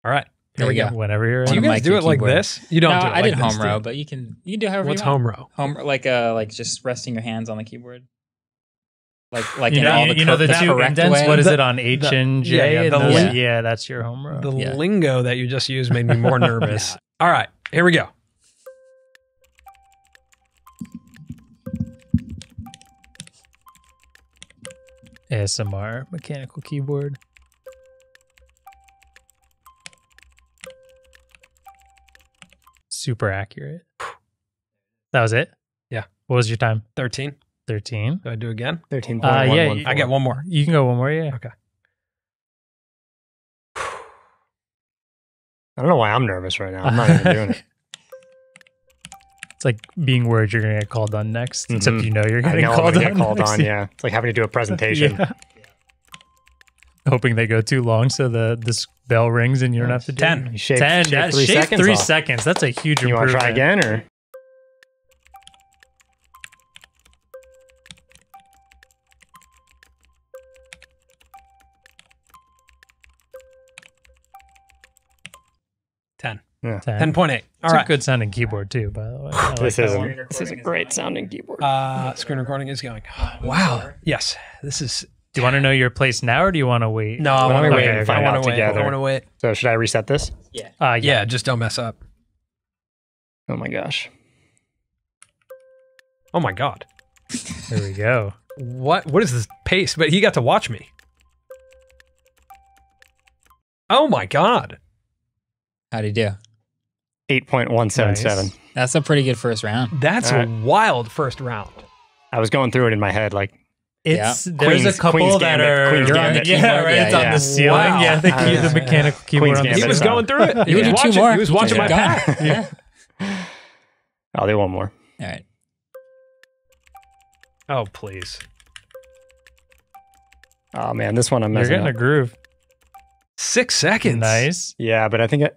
All right, here we go. Whenever you're, do you guys do it like this? You don't. No, I did home row, but you can do however. What's home row? Home like just resting your hands on the keyboard. Like in all the two indents. What is it on H and J? Yeah, that's your home row. The lingo that you just used made me more nervous. All right, here we go. ASMR mechanical keyboard. Super accurate. That was it? Yeah. What was your time? 13. 13. Do I do again? 13. Yeah. I get one more. You can go one more, yeah. Okay. I don't know why I'm nervous right now. I'm not even doing it. It's like being worried you're going to get called on next, except you know you're getting called on. Yeah. It's like having to do a presentation. Hoping they go too long so the bell rings and you don't have to do 10. Shave 3 seconds. 3 seconds. That's a huge improvement. You want to try again or? Yeah. 10.8. All right. It's a good sounding keyboard too, by the way. This is a great sounding keyboard. Screen recording is going. Wow. Yes. This is. Do you want to know your place now, or do you want to wait? No, I want to wait and find out together. I want to wait. So should I reset this? Yeah. Yeah, just don't mess up. Oh my gosh. Oh my God. There we go. What is this pace? But he got to watch me. Oh my God. How'd he do? 8.177. Nice. That's a pretty good first round. That's a wild first round. I was going through it in my head like, it's there's a couple that are it's on the ceiling. Wow. Yeah, the mechanical keyboard. On the he was going through it. He was watching. He was watching my path. Yeah. I'll do one more. All right. Oh please. Oh man, this one I'm messing up. You're getting a groove. 6 seconds. Nice. Yeah, but I think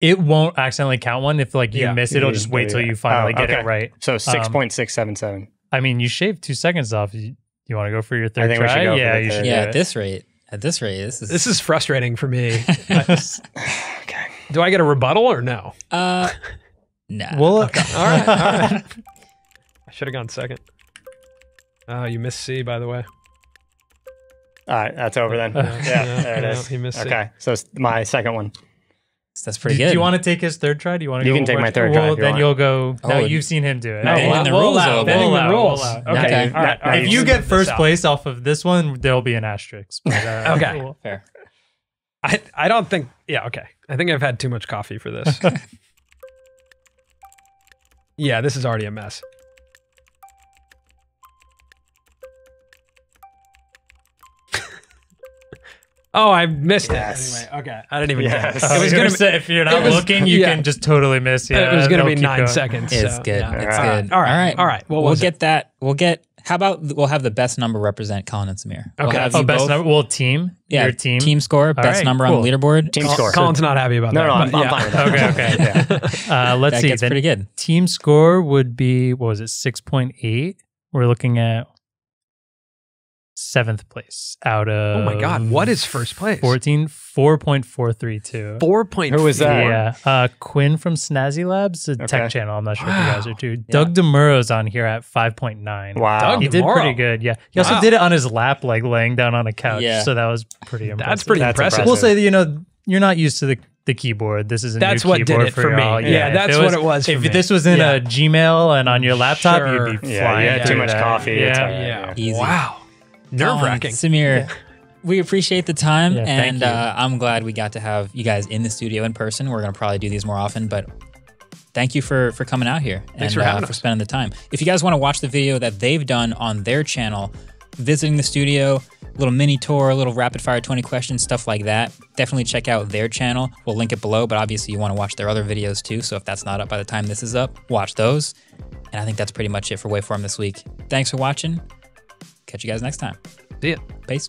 it won't accidentally count one if like you miss it. It'll just wait till you finally get it right. So 6.677. I mean, you shaved 2 seconds off. You want to go for your third try? We should go for the third. Yeah, at this rate, this is frustrating for me. Okay. Do I get a rebuttal or no? No. Well, all right. I should have gone second. Oh, you missed C, by the way. All right, that's over then. There it is. He missed C. So it's my second one. That's pretty good. Do you want to take his third try? Do you want to? You can take my third try. Well, then you'll go. No, you've seen him do it. No, roll out. Okay. All right. If you get first place off of this one, there'll be an asterisk. Okay. Fair. I don't think. Yeah. Okay. I think I've had too much coffee for this. Yeah. This is already a mess. Oh, I missed it. Anyway, okay. I didn't even guess. It was going to say, if you're not looking, you can just totally miss. Yeah, it was going to be 9 seconds. It's good. Yeah. It's good. All right. We'll get that. How about we'll have the best number represent Colin and Samir? Okay. We'll have best number. We'll team. Yeah. Your team. Team score. Best number on the leaderboard. Team score. Colin's not happy about that. No, I'm fine with that. Okay. Let's see. That's pretty good. Team score would be, what was it, 6.8? We're looking at 7th place out of... Oh my God, what is first place? 4.432. 4.4? Who was that? Yeah, Quinn from Snazzy Labs, a tech channel. I'm not sure if you guys are too. Yeah. Doug DeMurro's on here at 5.9. Wow. Doug DeMuro did pretty good, yeah. He also did it on his lap, like laying down on a couch, so that was pretty impressive. That's pretty impressive. We'll say, you know, you're not used to the keyboard. This is a new keyboard did it for me. Yeah, that's what it was. If this was in a Gmail and on your laptop, you'd be flying. Yeah, too much coffee. Yeah. Wow. Nerve-wracking. Samir, we appreciate the time, and I'm glad we got to have you guys in the studio in person. We're going to probably do these more often, but thank you for coming out here. Thanks for spending the time. If you guys want to watch the video that they've done on their channel, visiting the studio, little mini tour, little rapid fire 20 questions, stuff like that, definitely check out their channel. We'll link it below, but obviously you want to watch their other videos too. So if that's not up by the time this is up, watch those. And I think that's pretty much it for Waveform this week. Thanks for watching. Catch you guys next time. See ya. Peace.